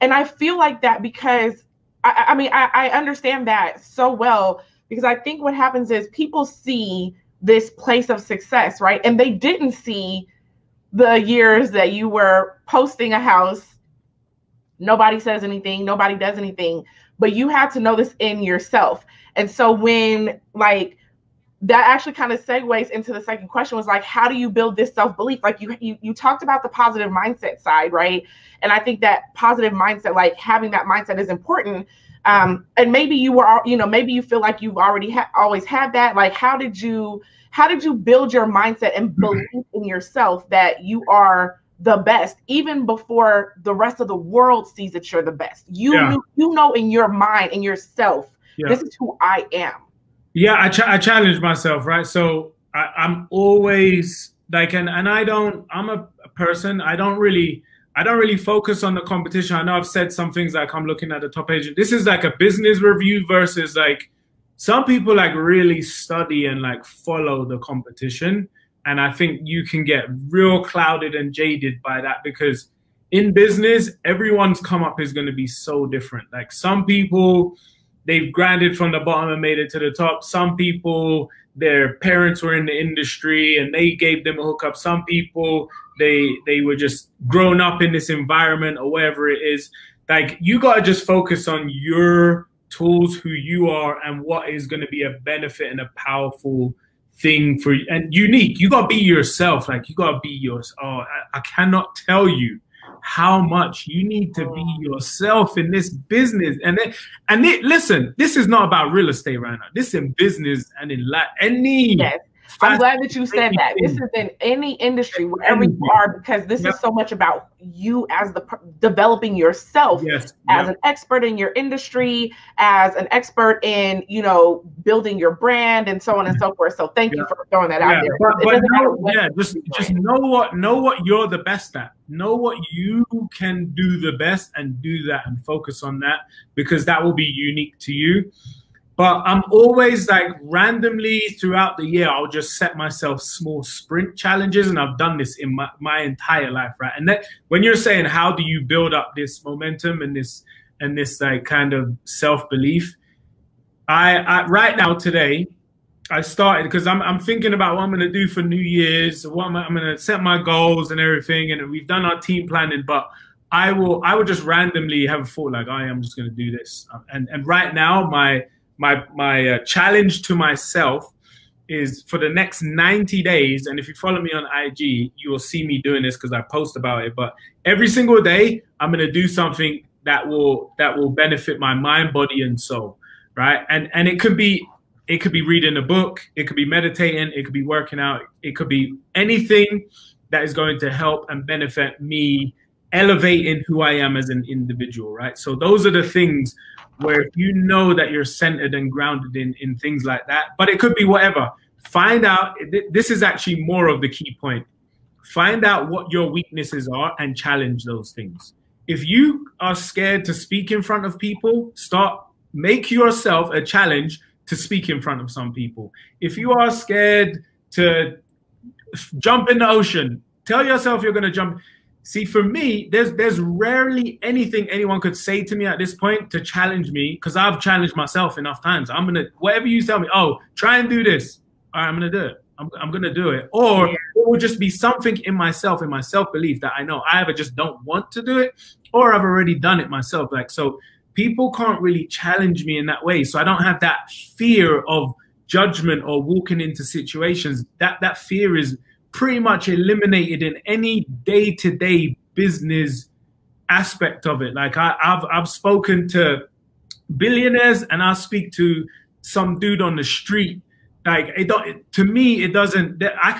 and I feel like that because. I mean, I understand that so well, because I think what happens is people see this place of success, right? And they didn't see the years that you were posting a house. Nobody says anything. Nobody does anything. But you had to know this in yourself. And so when, like, that actually kind of segues into the second question was, like, how do you build this self-belief? Like, you talked about the positive mindset side, right? And I think that positive mindset, like having that mindset is important. And maybe you were, you know, maybe you feel like you've already always had that. Like, how did you build your mindset and believe in yourself that you are the best, even before the rest of the world sees that you're the best? You know, in your mind, in yourself, this is who I am. Yeah, I challenge myself, right? So I'm always like, and I don't, I'm a person, I don't really focus on the competition. I know I've said some things like I'm looking at the top agent. This is like a business review versus like some people like really study and like follow the competition. And I think you can get real clouded and jaded by that because in business, everyone's come up is going to be so different. Like some people, they've grinded from the bottom and made it to the top. Some people, their parents were in the industry and they gave them a hookup. Some people, they were just grown up in this environment or whatever it is. Like, you got to just focus on your tools, who you are, and what is going to be a benefit and a powerful thing for you. And unique, you got to be yourself. Like, you got to be yours. Oh, I cannot tell you how much you need to be yourself in this business. And listen, this is not about real estate right now. This is in business and in life. Any I'm glad that you said that. This is in any industry, wherever you are, because this is so much about you as the developing yourself as an expert in your industry, as an expert in, you know, building your brand and so on and so forth. So thank you for throwing that out there. But just know what you're the best at. Know what you can do the best and do that and focus on that, because that will be unique to you. But I'm always like randomly throughout the year, I'll just set myself small sprint challenges. And I've done this in my entire life, right? And that, when you're saying, how do you build up this momentum and this like kind of self-belief? I right now today, I started because I'm thinking about what I'm going to do for New Year's, what I'm going to set my goals and everything. And we've done our team planning, but I would just randomly have a thought like, I am just going to do this. And right now, my challenge to myself is for the next 90 days, and if you follow me on IG, you will see me doing this because I post about it, but every single day, I'm going to do something that will benefit my mind, body, and soul, right? And it could be reading a book, it could be meditating, it could be working out, it could be anything that is going to help and benefit me elevating who I am as an individual, right? So those are the things where if you know that you're centered and grounded in things like that, but it could be whatever. Find out, this is actually more of the key point. Find out what your weaknesses are and challenge those things. If you are scared to speak in front of people, make yourself a challenge to speak in front of some people. If you are scared to jump in the ocean, tell yourself you're gonna jump. See, for me, there's rarely anything anyone could say to me at this point to challenge me, because I've challenged myself enough times. I'm gonna, whatever you tell me, oh, try and do this. All right, I'm gonna do it. I'm gonna do it. Or it will just be something in myself, in my self-belief, that I know I either just don't want to do it, or I've already done it myself. Like, so people can't really challenge me in that way. So I don't have that fear of judgment or walking into situations. That fear is pretty much eliminated in any day-to-day business aspect of it. Like I've spoken to billionaires, and I speak to some dude on the street. Like I can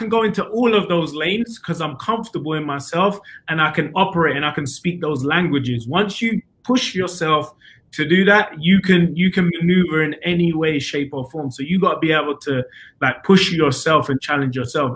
go into all of those lanes because I'm comfortable in myself, and I can operate and I can speak those languages. Once you push yourself to do that, you can maneuver in any way, shape, or form. So you got to be able to like push yourself and challenge yourself.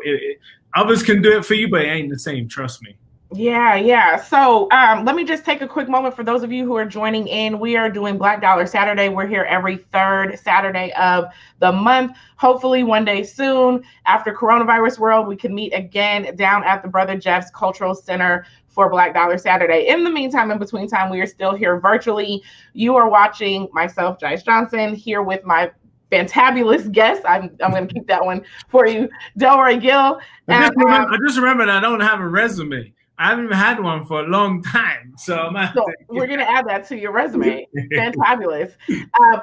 Others can do it for you, but it ain't the same. Trust me. Yeah. So let me just take a quick moment for those of you who are joining in. We are doing Black Dollar Saturday. We're here every third Saturday of the month. Hopefully one day soon, after coronavirus world, we can meet again down at the Brother Jeff's Cultural Center for Black Dollar Saturday. In the meantime, in between time, we are still here virtually. You are watching myself, Jice Johnson, here with my fantabulous guest. I'm going to keep that one for you, Delroy Gill. I just remembered I don't have a resume. I haven't had one for a long time, so we're going to add that to your resume. Fantabulous.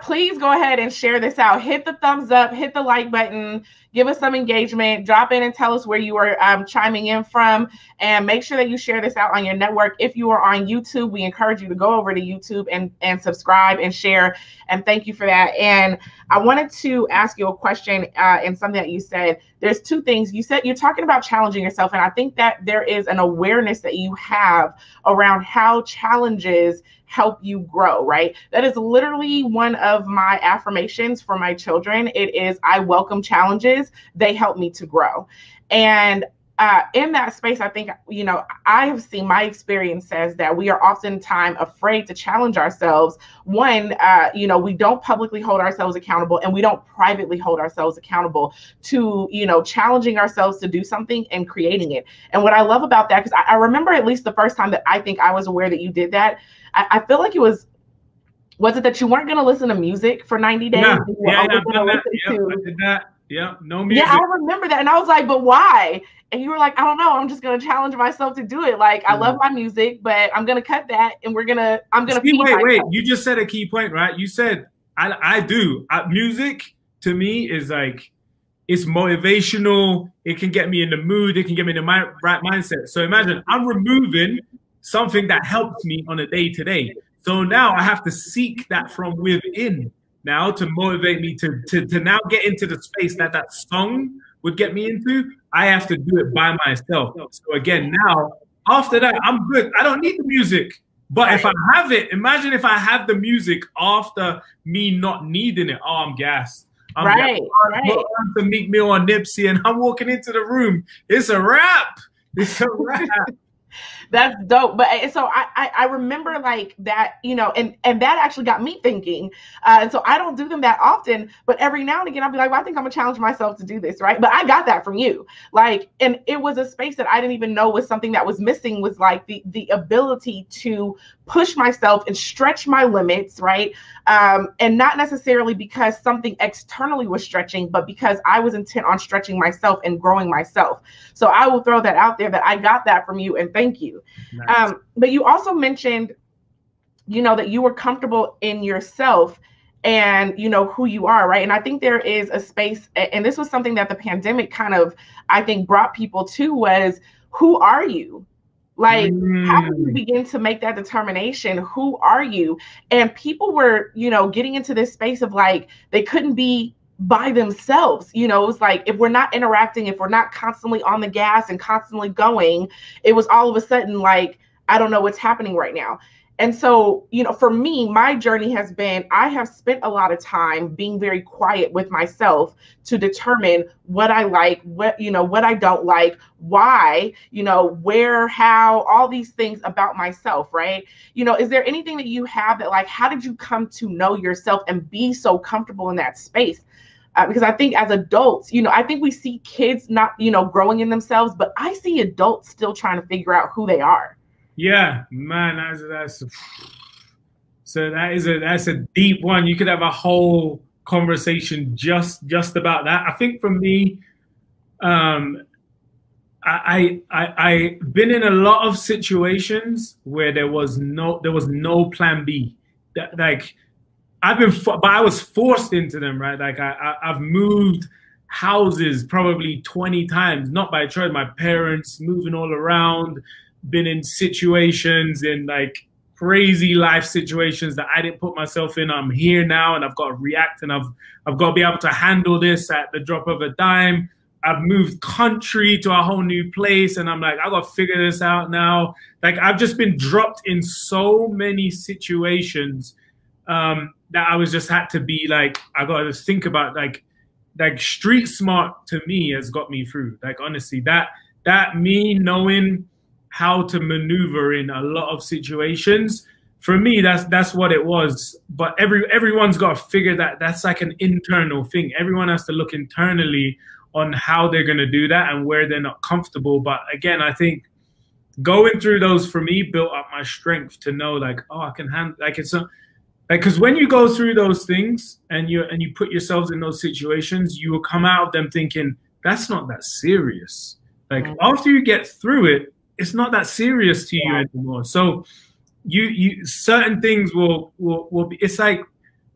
Please go ahead and share this out. Hit the thumbs up, hit the like button, give us some engagement, drop in and tell us where you are chiming in from, and make sure that you share this out on your network. If you are on YouTube, we encourage you to go over to YouTube and subscribe and share, and thank you for that. And I wanted to ask you a question and something that you said. There's two things. You said you're talking about challenging yourself, and I think that there is an awareness that you have around how challenges help you grow, right? That is literally one of my affirmations for my children. It is, I welcome challenges. They help me to grow. And in that space, I think, you know, I have seen, my experience says that we are oftentimes afraid to challenge ourselves. One, you know, we don't publicly hold ourselves accountable, and we don't privately hold ourselves accountable to, you know, challenging ourselves to do something and creating it. And what I love about that, because I remember at least the first time that I think I was aware that you did that, I feel like it was it that you weren't going to listen to music for 90 days? No. Yeah, no music. Yeah, I remember that. And I was like, but why? And you were like, I don't know. I'm just going to challenge myself to do it. Like, I love my music, but I'm going to cut that. And I'm going to. Wait. You just said a key point, right? You said, I do music to me is like, it's motivational. It can get me in the mood. It can get me in the right mindset. So imagine I'm removing something that helps me on a day to day. So now I have to seek that from within now to motivate me to now get into the space that song would get me into, I have to do it by myself. So again, now, after that, I'm good. I don't need the music. But if I have it, imagine if I have the music after me not needing it. Oh, I'm gassed. I'm to Meek Mill on Nipsey, and I'm walking into the room. It's a wrap. It's a wrap. That's dope. But so I remember like that, you know, and that actually got me thinking. And so I don't do them that often, but every now and again, I'll be like, well, I think I'm gonna challenge myself to do this, right? But I got that from you. Like, and it was a space that I didn't even know was something that was missing, was like the ability to push myself and stretch my limits, right? And not necessarily because something externally was stretching, but because I was intent on stretching myself and growing myself. So I will throw that out there, that I got that from you, and thank you. Nice. But you also mentioned, you know, that you were comfortable in yourself and, you know, who you are, right? And I think there is a space, and this was something that the pandemic kind of, I think, brought people to, was, who are you? Like, how do you begin to make that determination? Who are you? And people were, you know, getting into this space of like, they couldn't be by themselves. You know, it was like, if we're not interacting, if we're not constantly on the gas and constantly going, it was all of a sudden like, I don't know what's happening right now. And so, you know, for me, my journey has been, I have spent a lot of time being very quiet with myself to determine what I like, what, you know, what I don't like, why, you know, where, how, all these things about myself, right? You know, is there anything that you have that, like, how did you come to know yourself and be so comfortable in that space? Because I think as adults, you know, I think we see kids not, you know, growing in themselves, but I see adults still trying to figure out who they are. Yeah, man, that's a deep one. You could have a whole conversation just about that. I think for me, I've been in a lot of situations where there was no plan B. That, like, I was forced into them, right? Like I've moved houses probably 20 times, not by choice. My parents moving all around. Been in situations, in like crazy life situations that I didn't put myself in. I'm here now, and I've got to react, and I've got to be able to handle this at the drop of a dime. I've moved country to a whole new place, and I'm like, I got to figure this out now. Like, I've just been dropped in so many situations that I was just had to be like, I got to think about, like street smart to me has got me through. Like, honestly, that me knowing how to maneuver in a lot of situations. For me, that's what it was. But everyone's got to figure that. That's like an internal thing. Everyone has to look internally on how they're going to do that and where they're not comfortable. But again, I think going through those for me built up my strength to know, like, oh, I can handle. Like, it's not, like, because when you go through those things and you put yourselves in those situations, you will come out of them thinking that's not that serious. Like, after you get through it, it's not that serious to you anymore. So you certain things will be, it's like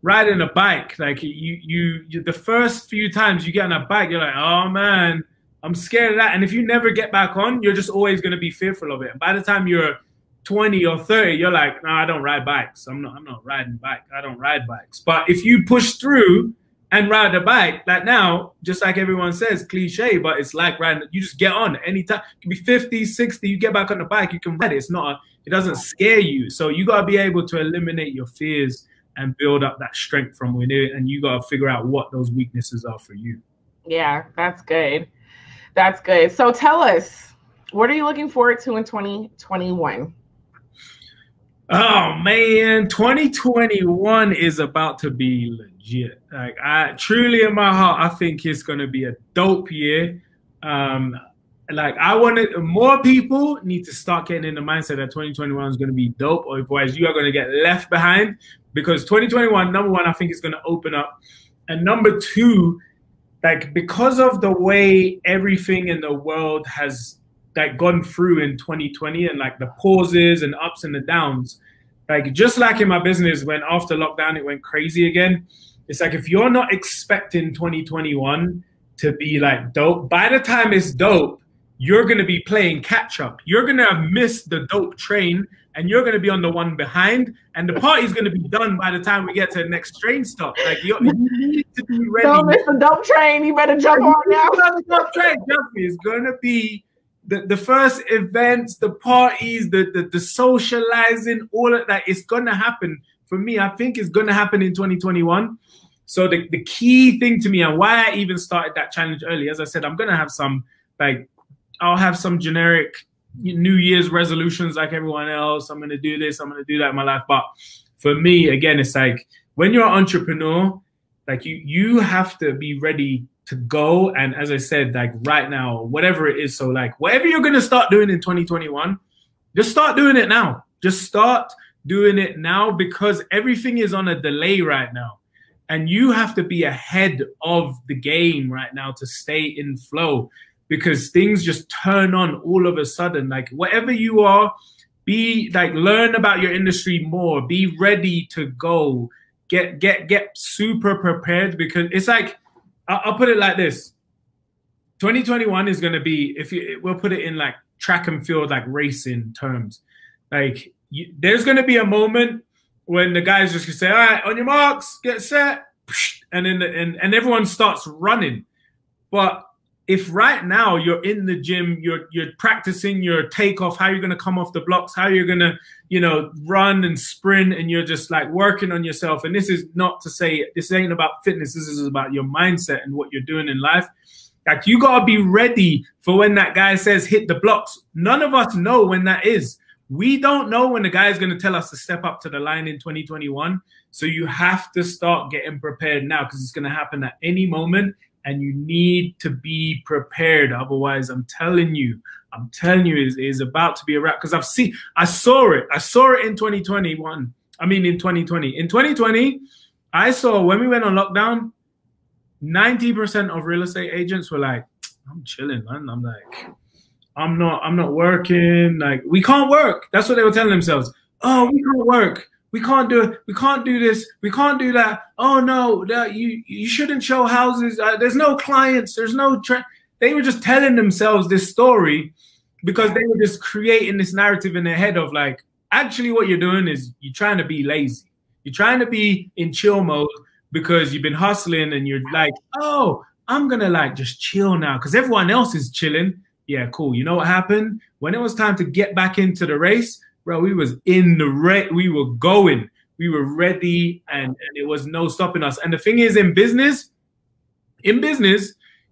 riding a bike. Like you the first few times you get on a bike, you're like, oh man, I'm scared of that. And if you never get back on, you're just always going to be fearful of it. And by the time you're 20 or 30, you're like, no, I don't ride bikes. I'm not riding bike. I don't ride bikes. But if you push through and ride a bike, like now, just like everyone says, cliche, but it's like riding, you just get on anytime. You can be 50, 60, you get back on the bike, you can ride it. It's not, it doesn't scare you. So you gotta be able to eliminate your fears and build up that strength from within, and you gotta figure out what those weaknesses are for you. Yeah, that's good. That's good. So tell us, what are you looking forward to in 2021? Oh man, 2021 is about to be legit. Like, I truly, in my heart, I think it's gonna be a dope year. Like, I wanted more people need to start getting in the mindset that 2021 is gonna be dope, or otherwise you are gonna get left behind. Because 2021, number one, I think is gonna open up, and number two, like, because of the way everything in the world has, like, gone through in 2020, and like the pauses and ups and the downs, like, just like in my business, when after lockdown it went crazy again, it's like, if you're not expecting 2021 to be like dope, by the time it's dope, you're going to be playing catch up. You're going to have missed the dope train and you're going to be on the one behind, and the party's going to be done by the time we get to the next train stop. Like, you need to be ready. Don't miss the dope train. You better jump on now. The dope train, trust me, it's going to be the first events, the parties, the socializing, all of that is going to happen. For me, I think it's going to happen in 2021. So the key thing to me, and why I even started that challenge early, as I said, I'm going to have some, like, I'll have some generic New Year's resolutions like everyone else. I'm going to do this, I'm going to do that in my life. But for me, again, it's like when you're an entrepreneur, like you have to be ready to go. And as I said, like right now, whatever it is. So like whatever you're going to start doing in 2021, just start doing it now. Just start doing it now, because everything is on a delay right now. And you have to be ahead of the game right now to stay in flow, because things just turn on all of a sudden. Like whatever you are, be like, learn about your industry more, be ready to go, get super prepared, because it's like, I'll put it like this. 2021 is going to be, we'll put it in like track and field, like racing terms. Like there's going to be a moment when the guys just say, all right, on your marks, get set, and then and everyone starts running. But if right now you're in the gym, you're practicing your takeoff, how you're gonna come off the blocks, how you're gonna, you know, run and sprint, and you're just like working on yourself. And this is not to say, this ain't about fitness, this is about your mindset and what you're doing in life. Like you gotta be ready for when that guy says hit the blocks. None of us know when that is. We don't know when the guy is going to tell us to step up to the line in 2021. So you have to start getting prepared now, because it's going to happen at any moment and you need to be prepared. Otherwise, I'm telling you, it is about to be a wrap, because I saw it in 2021. I mean, in 2020. In 2020, I saw when we went on lockdown, 90% of real estate agents were like, I'm chilling, man. I'm like, I'm not working. Like, we can't work. That's what they were telling themselves. Oh, we can't work. We can't do it. We can't do this. We can't do that. Oh no, you shouldn't show houses. There's no clients. There's no They were just telling themselves this story, because they were just creating this narrative in their head of like, actually what you're doing is you're trying to be lazy. You're trying to be in chill mode because you've been hustling, and you're like, oh, I'm gonna like just chill now because everyone else is chilling. Yeah, cool. You know what happened? When it was time to get back into the race, bro, we was in the race. We were going. We were ready, and it was no stopping us. And the thing is, in business,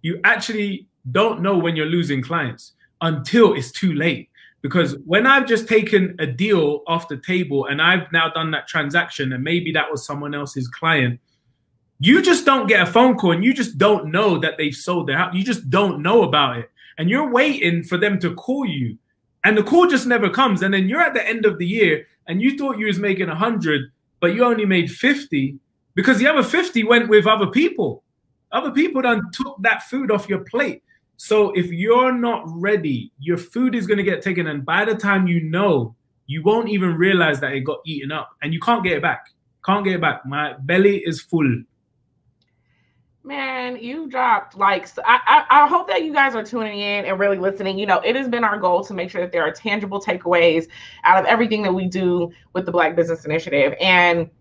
you actually don't know when you're losing clients until it's too late. Because when I've just taken a deal off the table and I've now done that transaction, and maybe that was someone else's client, you just don't get a phone call and you just don't know that they've sold their house. You just don't know about it. And you're waiting for them to call you, and the call just never comes. And then you're at the end of the year, and you thought you was making 100, but you only made 50 because the other 50 went with other people. Other people done took that food off your plate. So if you're not ready, your food is gonna get taken, and by the time you know, you won't even realize that it got eaten up, and you can't get it back. Can't get it back. My belly is full. Man, you dropped like, so I hope that you guys are tuning in and really listening. You know, it has been our goal to make sure that there are tangible takeaways out of everything that we do with the Black Business Initiative. And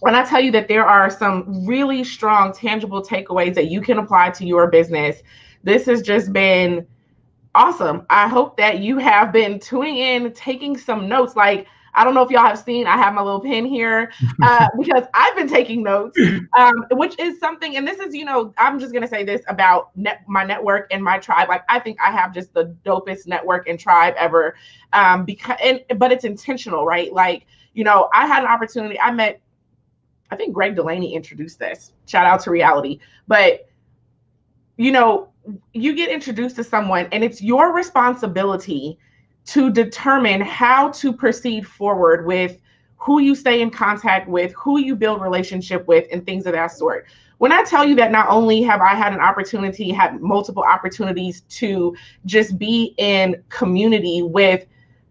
when I tell you that there are some really strong, tangible takeaways that you can apply to your business, this has just been awesome. I hope that you have been tuning in, taking some notes. Like, I don't know if y'all have seen, I have my little pen here because I've been taking notes, which is something, and this is, you know, I'm just going to say this about my network and my tribe. Like, I think I have just the dopest network and tribe ever, but it's intentional, right? Like, you know, I had an opportunity. I think Greg Delaney introduced this, shout out to Reality, but you know, you get introduced to someone and it's your responsibility to determine how to proceed forward with who you stay in contact with, who you build relationship with, and things of that sort. When I tell you that not only have I had an opportunity, had multiple opportunities to just be in community with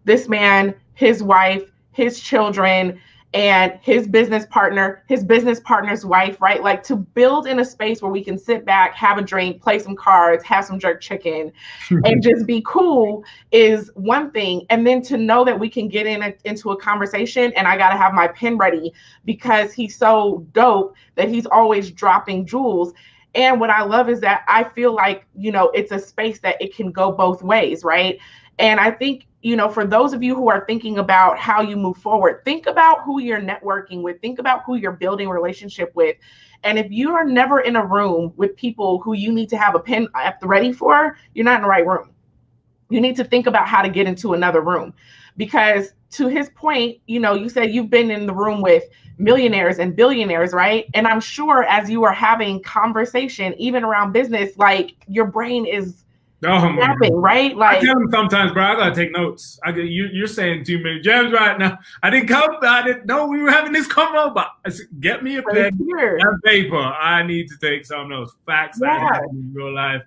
this man, his wife, his children, and his business partner, his business partner's wife, right? Like to build in a space where we can sit back, have a drink, play some cards, have some jerk chicken, and just be cool is one thing. And then to know that we can get in into a conversation and I got to have my pen ready because he's so dope that he's always dropping jewels. And what I love is that I feel like, you know, it's a space that it can go both ways, right? And I think, you know, for those of you who are thinking about how you move forward, think about who you're networking with, think about who you're building a relationship with. And if you are never in a room with people who you need to have a pen at the ready for, you're not in the right room. You need to think about how to get into another room. Because to his point, you know, you said you've been in the room with millionaires and billionaires, right? And I'm sure as you are having conversation, even around business, like your brain is snapping, right? Like, I tell him sometimes, bro, I gotta take notes. You're saying too many gems right now. I didn't know we were having this convo, but I said, get me a pen and paper. I need to take some notes. Facts that happen in real life.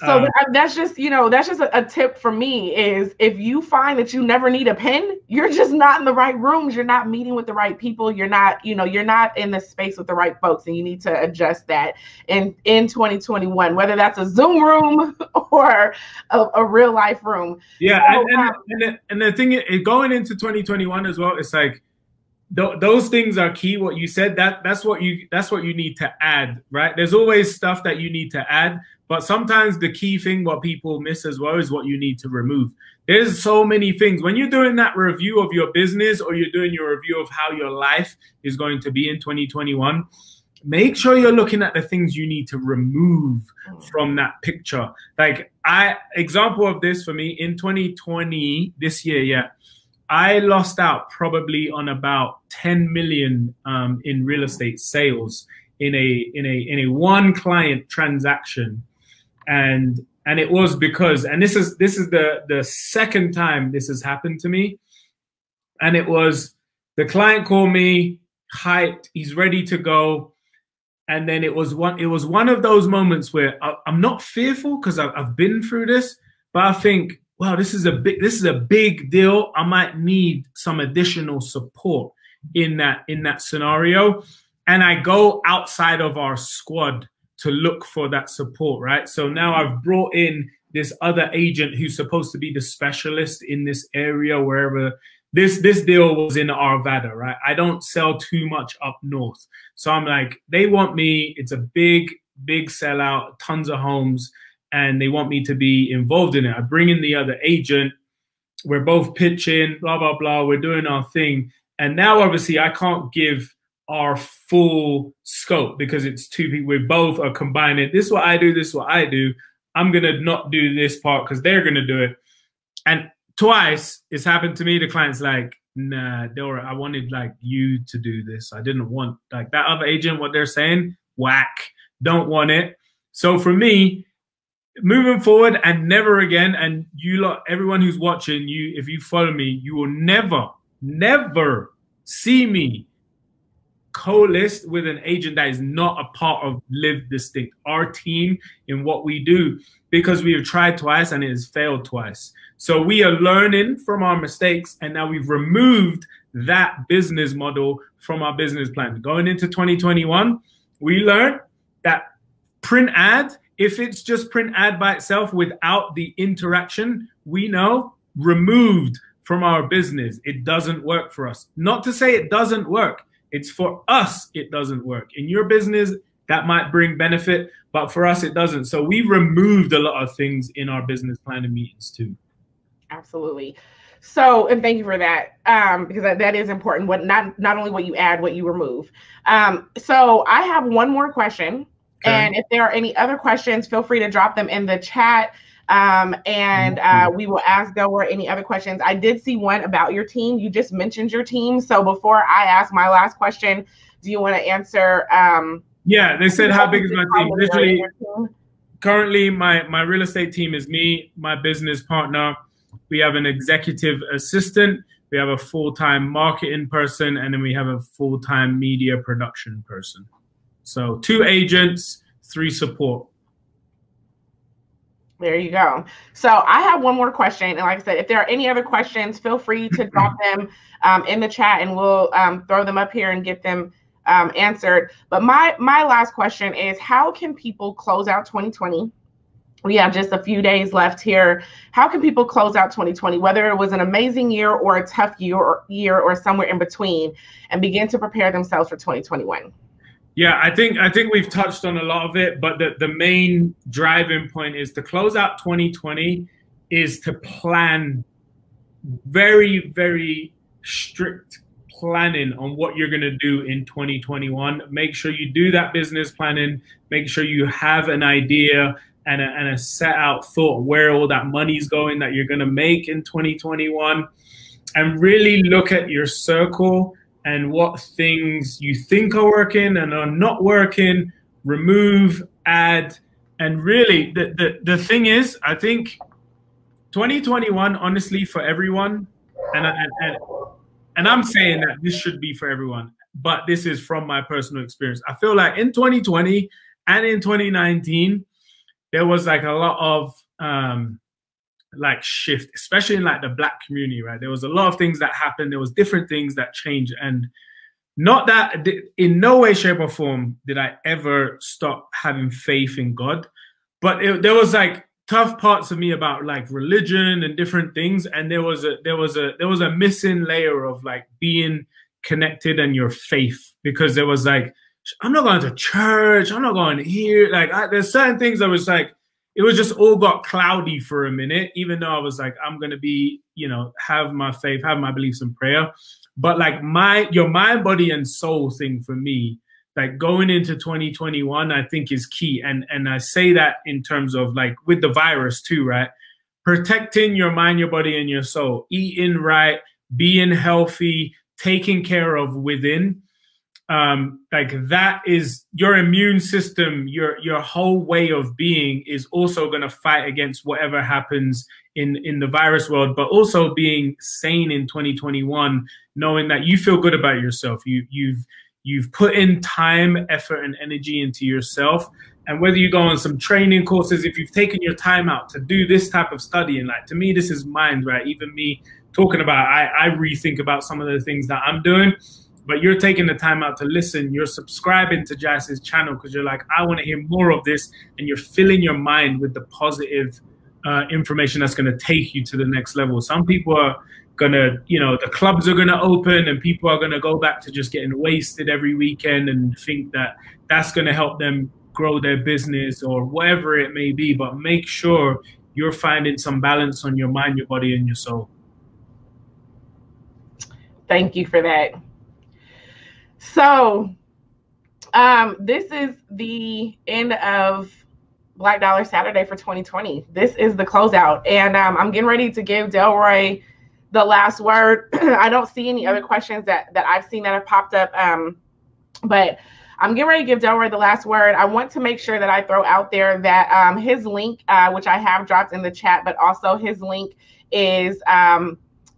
So that's just, you know, that's just a tip for me is if you find that you never need a pen, you're just not in the right rooms. You're not meeting with the right people. You're not, you know, you're not in the space with the right folks, and you need to adjust that in 2021, whether that's a Zoom room or a real life room. Yeah. So, and the thing is, going into 2021 as well, it's like those things are key. What you said, that's what you need to add, right? There's always stuff that you need to add. But sometimes the key thing what people miss as well is what you need to remove. There's so many things. When you're doing that review of your business or you're doing your review of how your life is going to be in 2021, make sure you're looking at the things you need to remove from that picture. Like example of this for me, in 2020, this year, I lost out probably on about 10 million in real estate sales in a one client transaction. And it was because, and this is the second time this has happened to me. And it was the client called me, hyped, he's ready to go. And then it was one of those moments where I'm not fearful because I've been through this, but I think, wow, this is a big deal. I might need some additional support in that scenario. And I go outside of our squad to look for that support, right? So now I've brought in this other agent who's supposed to be the specialist in this area, wherever this deal was in Arvada, right? I don't sell too much up north. So I'm like, they want me, it's a big, big sellout, tons of homes, and they want me to be involved in it. I bring in the other agent, we're both pitching, blah, blah, blah, we're doing our thing. And now obviously I can't give our full scope because it's two people, we both are combining, this is what I do, I'm gonna not do this part because they're gonna do it. And twice it's happened to me, the client's like, nah, Delroy, I wanted like you to do this. I didn't want like that other agent, what they're saying, whack, don't want it. So for me, moving forward and never again, and you lot, everyone who's watching, if you follow me, you will never see me co-list with an agent that is not a part of Live Distinct, our team, in what we do, because we have tried twice and it has failed twice. So we are learning from our mistakes, and now we've removed that business model from our business plan. Going into 2021, we learned that print ad, if it's just print ad by itself without the interaction, we know removed from our business, it doesn't work for us. Not to say it doesn't work. It's for us, it doesn't work. In your business, that might bring benefit, but for us, it doesn't. So we removed a lot of things in our business planning meetings too. Absolutely. So, and thank you for that, because that is important. What not only what you add, what you remove. So I have one more question. Okay. And if there are any other questions, feel free to drop them in the chat. And we will ask Delroy any other questions. I did see one about your team. You just mentioned your team. So before I ask my last question, do you want to answer? Yeah, they said, how big is my team? Literally, currently my real estate team is me, my business partner. We have an executive assistant. We have a full-time marketing person. And then we have a full-time media production person. So 2 agents, 3 support. There you go. So I have one more question. And like I said, if there are any other questions, feel free to drop them in the chat and we'll throw them up here and get them answered. But my last question is, how can people close out 2020? We have just a few days left here. How can people close out 2020, whether it was an amazing year or a tough year or somewhere in between, and begin to prepare themselves for 2021? Yeah, I think we've touched on a lot of it, but the main driving point is to close out 2020 is to plan, very, very strict planning on what you're going to do in 2021. Make sure you do that business planning. Make sure you have an idea and a set out thought where all that money's going that you're going to make in 2021, and really look at your circle and what things you think are working and are not working, remove, add. And really, the thing is, I think 2021, honestly, for everyone, and I'm saying that this should be for everyone, but this is from my personal experience. I feel like in 2020 and in 2019, there was like a lot of like shift, especially in like the Black community, right? There was a lot of things that happened. There was different things that changed, and not that in no way, shape, or form did I ever stop having faith in God, but there was like tough parts of me about like religion and different things, and there was a missing layer of like being connected and your faith, because there was like, I'm not going to church, I'm not going here. Like there's certain things that was like, it was just all got cloudy for a minute, even though I was like, I'm going to be, you know, have my faith, have my beliefs in prayer. But like your mind, body and soul thing for me, like going into 2021, I think is key. And I say that in terms of like with the virus too, right? Protecting your mind, your body and your soul, eating right, being healthy, taking care of within. Like that is your immune system, your whole way of being is also going to fight against whatever happens in the virus world, but also being sane in 2021, knowing that you feel good about yourself. You've put in time, effort and energy into yourself. And whether you go on some training courses, if you've taken your time out to do this type of study, and like, to me, this is mind, right? Even me talking about, I rethink about some of the things that I'm doing. But you're taking the time out to listen. You're subscribing to Jas's channel because you're like, I want to hear more of this. And you're filling your mind with the positive information that's going to take you to the next level. Some people are going to, you know, the clubs are going to open and people are going to go back to just getting wasted every weekend and think that that's going to help them grow their business or whatever it may be. But make sure you're finding some balance on your mind, your body, and your soul. Thank you for that. So this is the end of Black Dollar Saturday for 2020. This is the closeout. And I'm getting ready to give Delroy the last word. I don't see any other questions that I've seen that have popped up. But I'm getting ready to give Delroy the last word. I want to make sure that I throw out there that his link, which I have dropped in the chat, but also his link is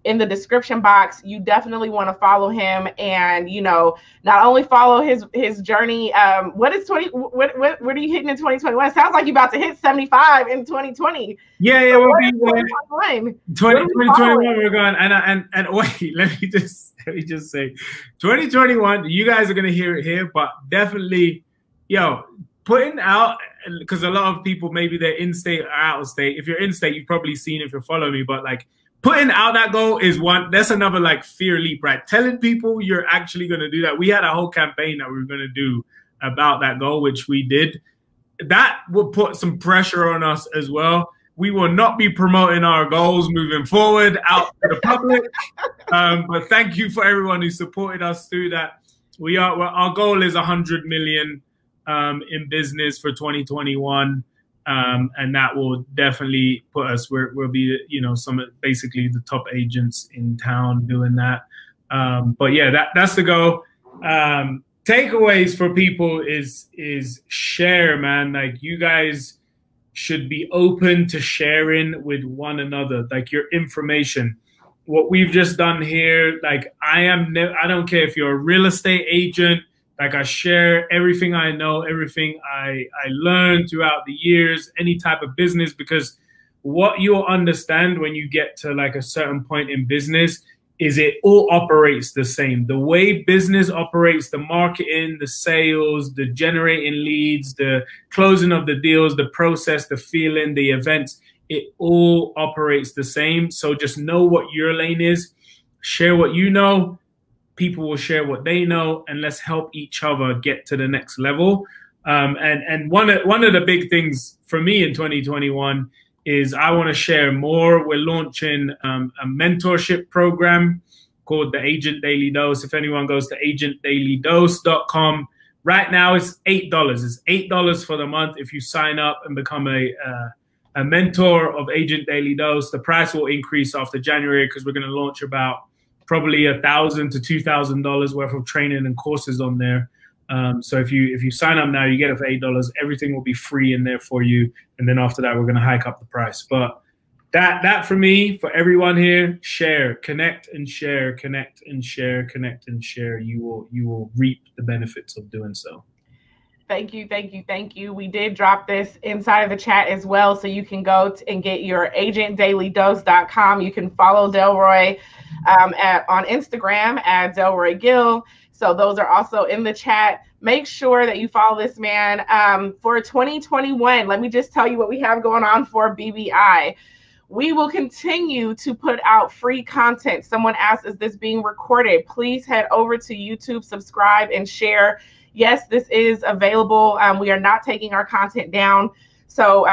in the description box. You definitely want to follow him, and you know, not only follow his journey. What are you hitting in 2021? It sounds like you're about to hit 75 in 2020. Yeah, yeah, so we'll be 2021. We're going, and wait, let me just say, 2021. You guys are gonna hear it here, but definitely, yo, putting out. Because a lot of people, maybe they're in state or out of state. If you're in state, you've probably seen if you're following me, but like, putting out that goal is one, that's another like fear leap, right? Telling people you're actually going to do that. We had a whole campaign that we were going to do about that goal, which we did. That will put some pressure on us as well. We will not be promoting our goals moving forward out to the public. But thank you for everyone who supported us through that. Our goal is 100 million in business for 2021. And that will definitely put us where we'll be, you know, some basically the top agents in town doing that. But yeah, that's the goal. Takeaways for people is share, man. Like you guys should be open to sharing with one another, like your information. What we've just done here, like I don't care if you're a real estate agent, Like I share everything I know, everything I learned throughout the years, any type of business, because what you'll understand when you get to like a certain point in business is it all operates the same. The way business operates, the marketing, the sales, the generating leads, the closing of the deals, the process, the feeling, the events, it all operates the same. So just know what your lane is, share what you know, people will share what they know, and let's help each other get to the next level. And one of the big things for me in 2021 is I want to share more. We're launching a mentorship program called the Agent Daily Dose. If anyone goes to agentdailydose.com, right now it's $8. It's $8 for the month if you sign up and become a mentor of Agent Daily Dose. The price will increase after January because we're going to launch about probably $1,000 to $2,000 worth of training and courses on there. So if you sign up now, you get it for $8. Everything will be free in there for you. And then after that, we're going to hike up the price. But that for me, for everyone here, share, connect and share, connect and share, connect and share. You will reap the benefits of doing so. Thank you. Thank you. Thank you. We did drop this inside of the chat as well. So you can go and get your agentdailydose.com. You can follow Delroy on Instagram at Delroy Gill. So those are also in the chat. Make sure that you follow this man. For 2021, let me just tell you what we have going on for BBI. We will continue to put out free content. Someone asked, is this being recorded? Please head over to YouTube, subscribe, and share. Yes, this is available. We are not taking our content down. So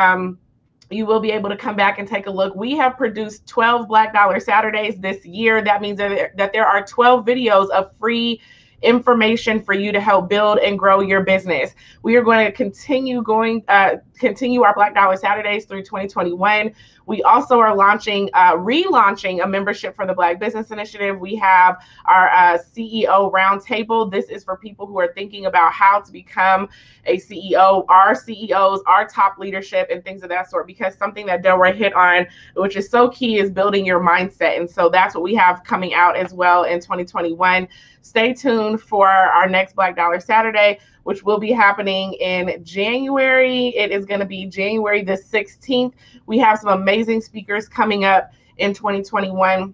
you will be able to come back and take a look. We have produced 12 Black Dollar Saturdays this year. That means that there are 12 videos of free information for you to help build and grow your business. We are going to continue our Black Dollar Saturdays through 2021. We also are relaunching a membership for the Black Business Initiative. We have our CEO roundtable. This is for people who are thinking about how to become a CEO, our CEOs, our top leadership, and things of that sort, because something that Delroy hit on, which is so key, is building your mindset. And so that's what we have coming out as well in 2021. Stay tuned for our next Black Dollar Saturday, which will be happening in January. It is going to be January the 16th. We have some amazing speakers coming up in 2021.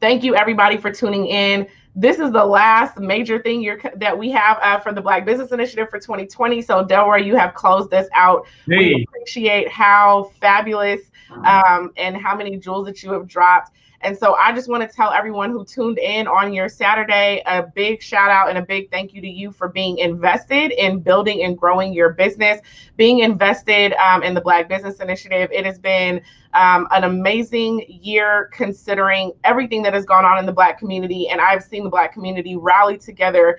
Thank you, everybody, for tuning in. This is the last major thing that we have for the Black Business Initiative for 2020. So, Delroy, you have closed this out. Hey. We appreciate how fabulous and how many jewels that you have dropped. And so I just want to tell everyone who tuned in on your Saturday a big shout out and a big thank you to you for being invested in building and growing your business, being invested in the Black Business Initiative. It has been an amazing year considering everything that has gone on in the Black community. And I've seen the Black community rally together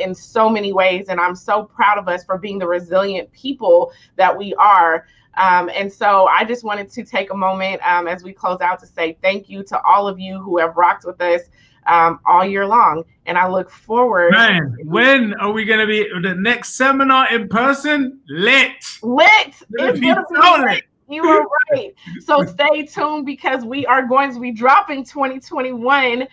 in so many ways. And I'm so proud of us for being the resilient people that we are. And so I just wanted to take a moment as we close out to say thank you to all of you who have rocked with us all year long. And I look forward. Man, when are we going to be the next seminar in person? Lit. It's beautiful. Lit. You are right. So stay tuned because we are going to be dropping 2021.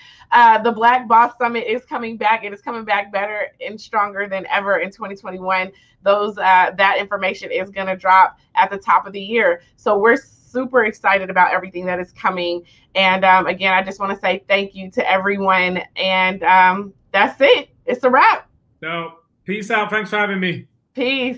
The Black Boss Summit is coming back. It is coming back better and stronger than ever in 2021. That information is going to drop at the top of the year. So we're super excited about everything that is coming. And again, I just want to say thank you to everyone. And that's it. It's a wrap. So peace out. Thanks for having me. Peace.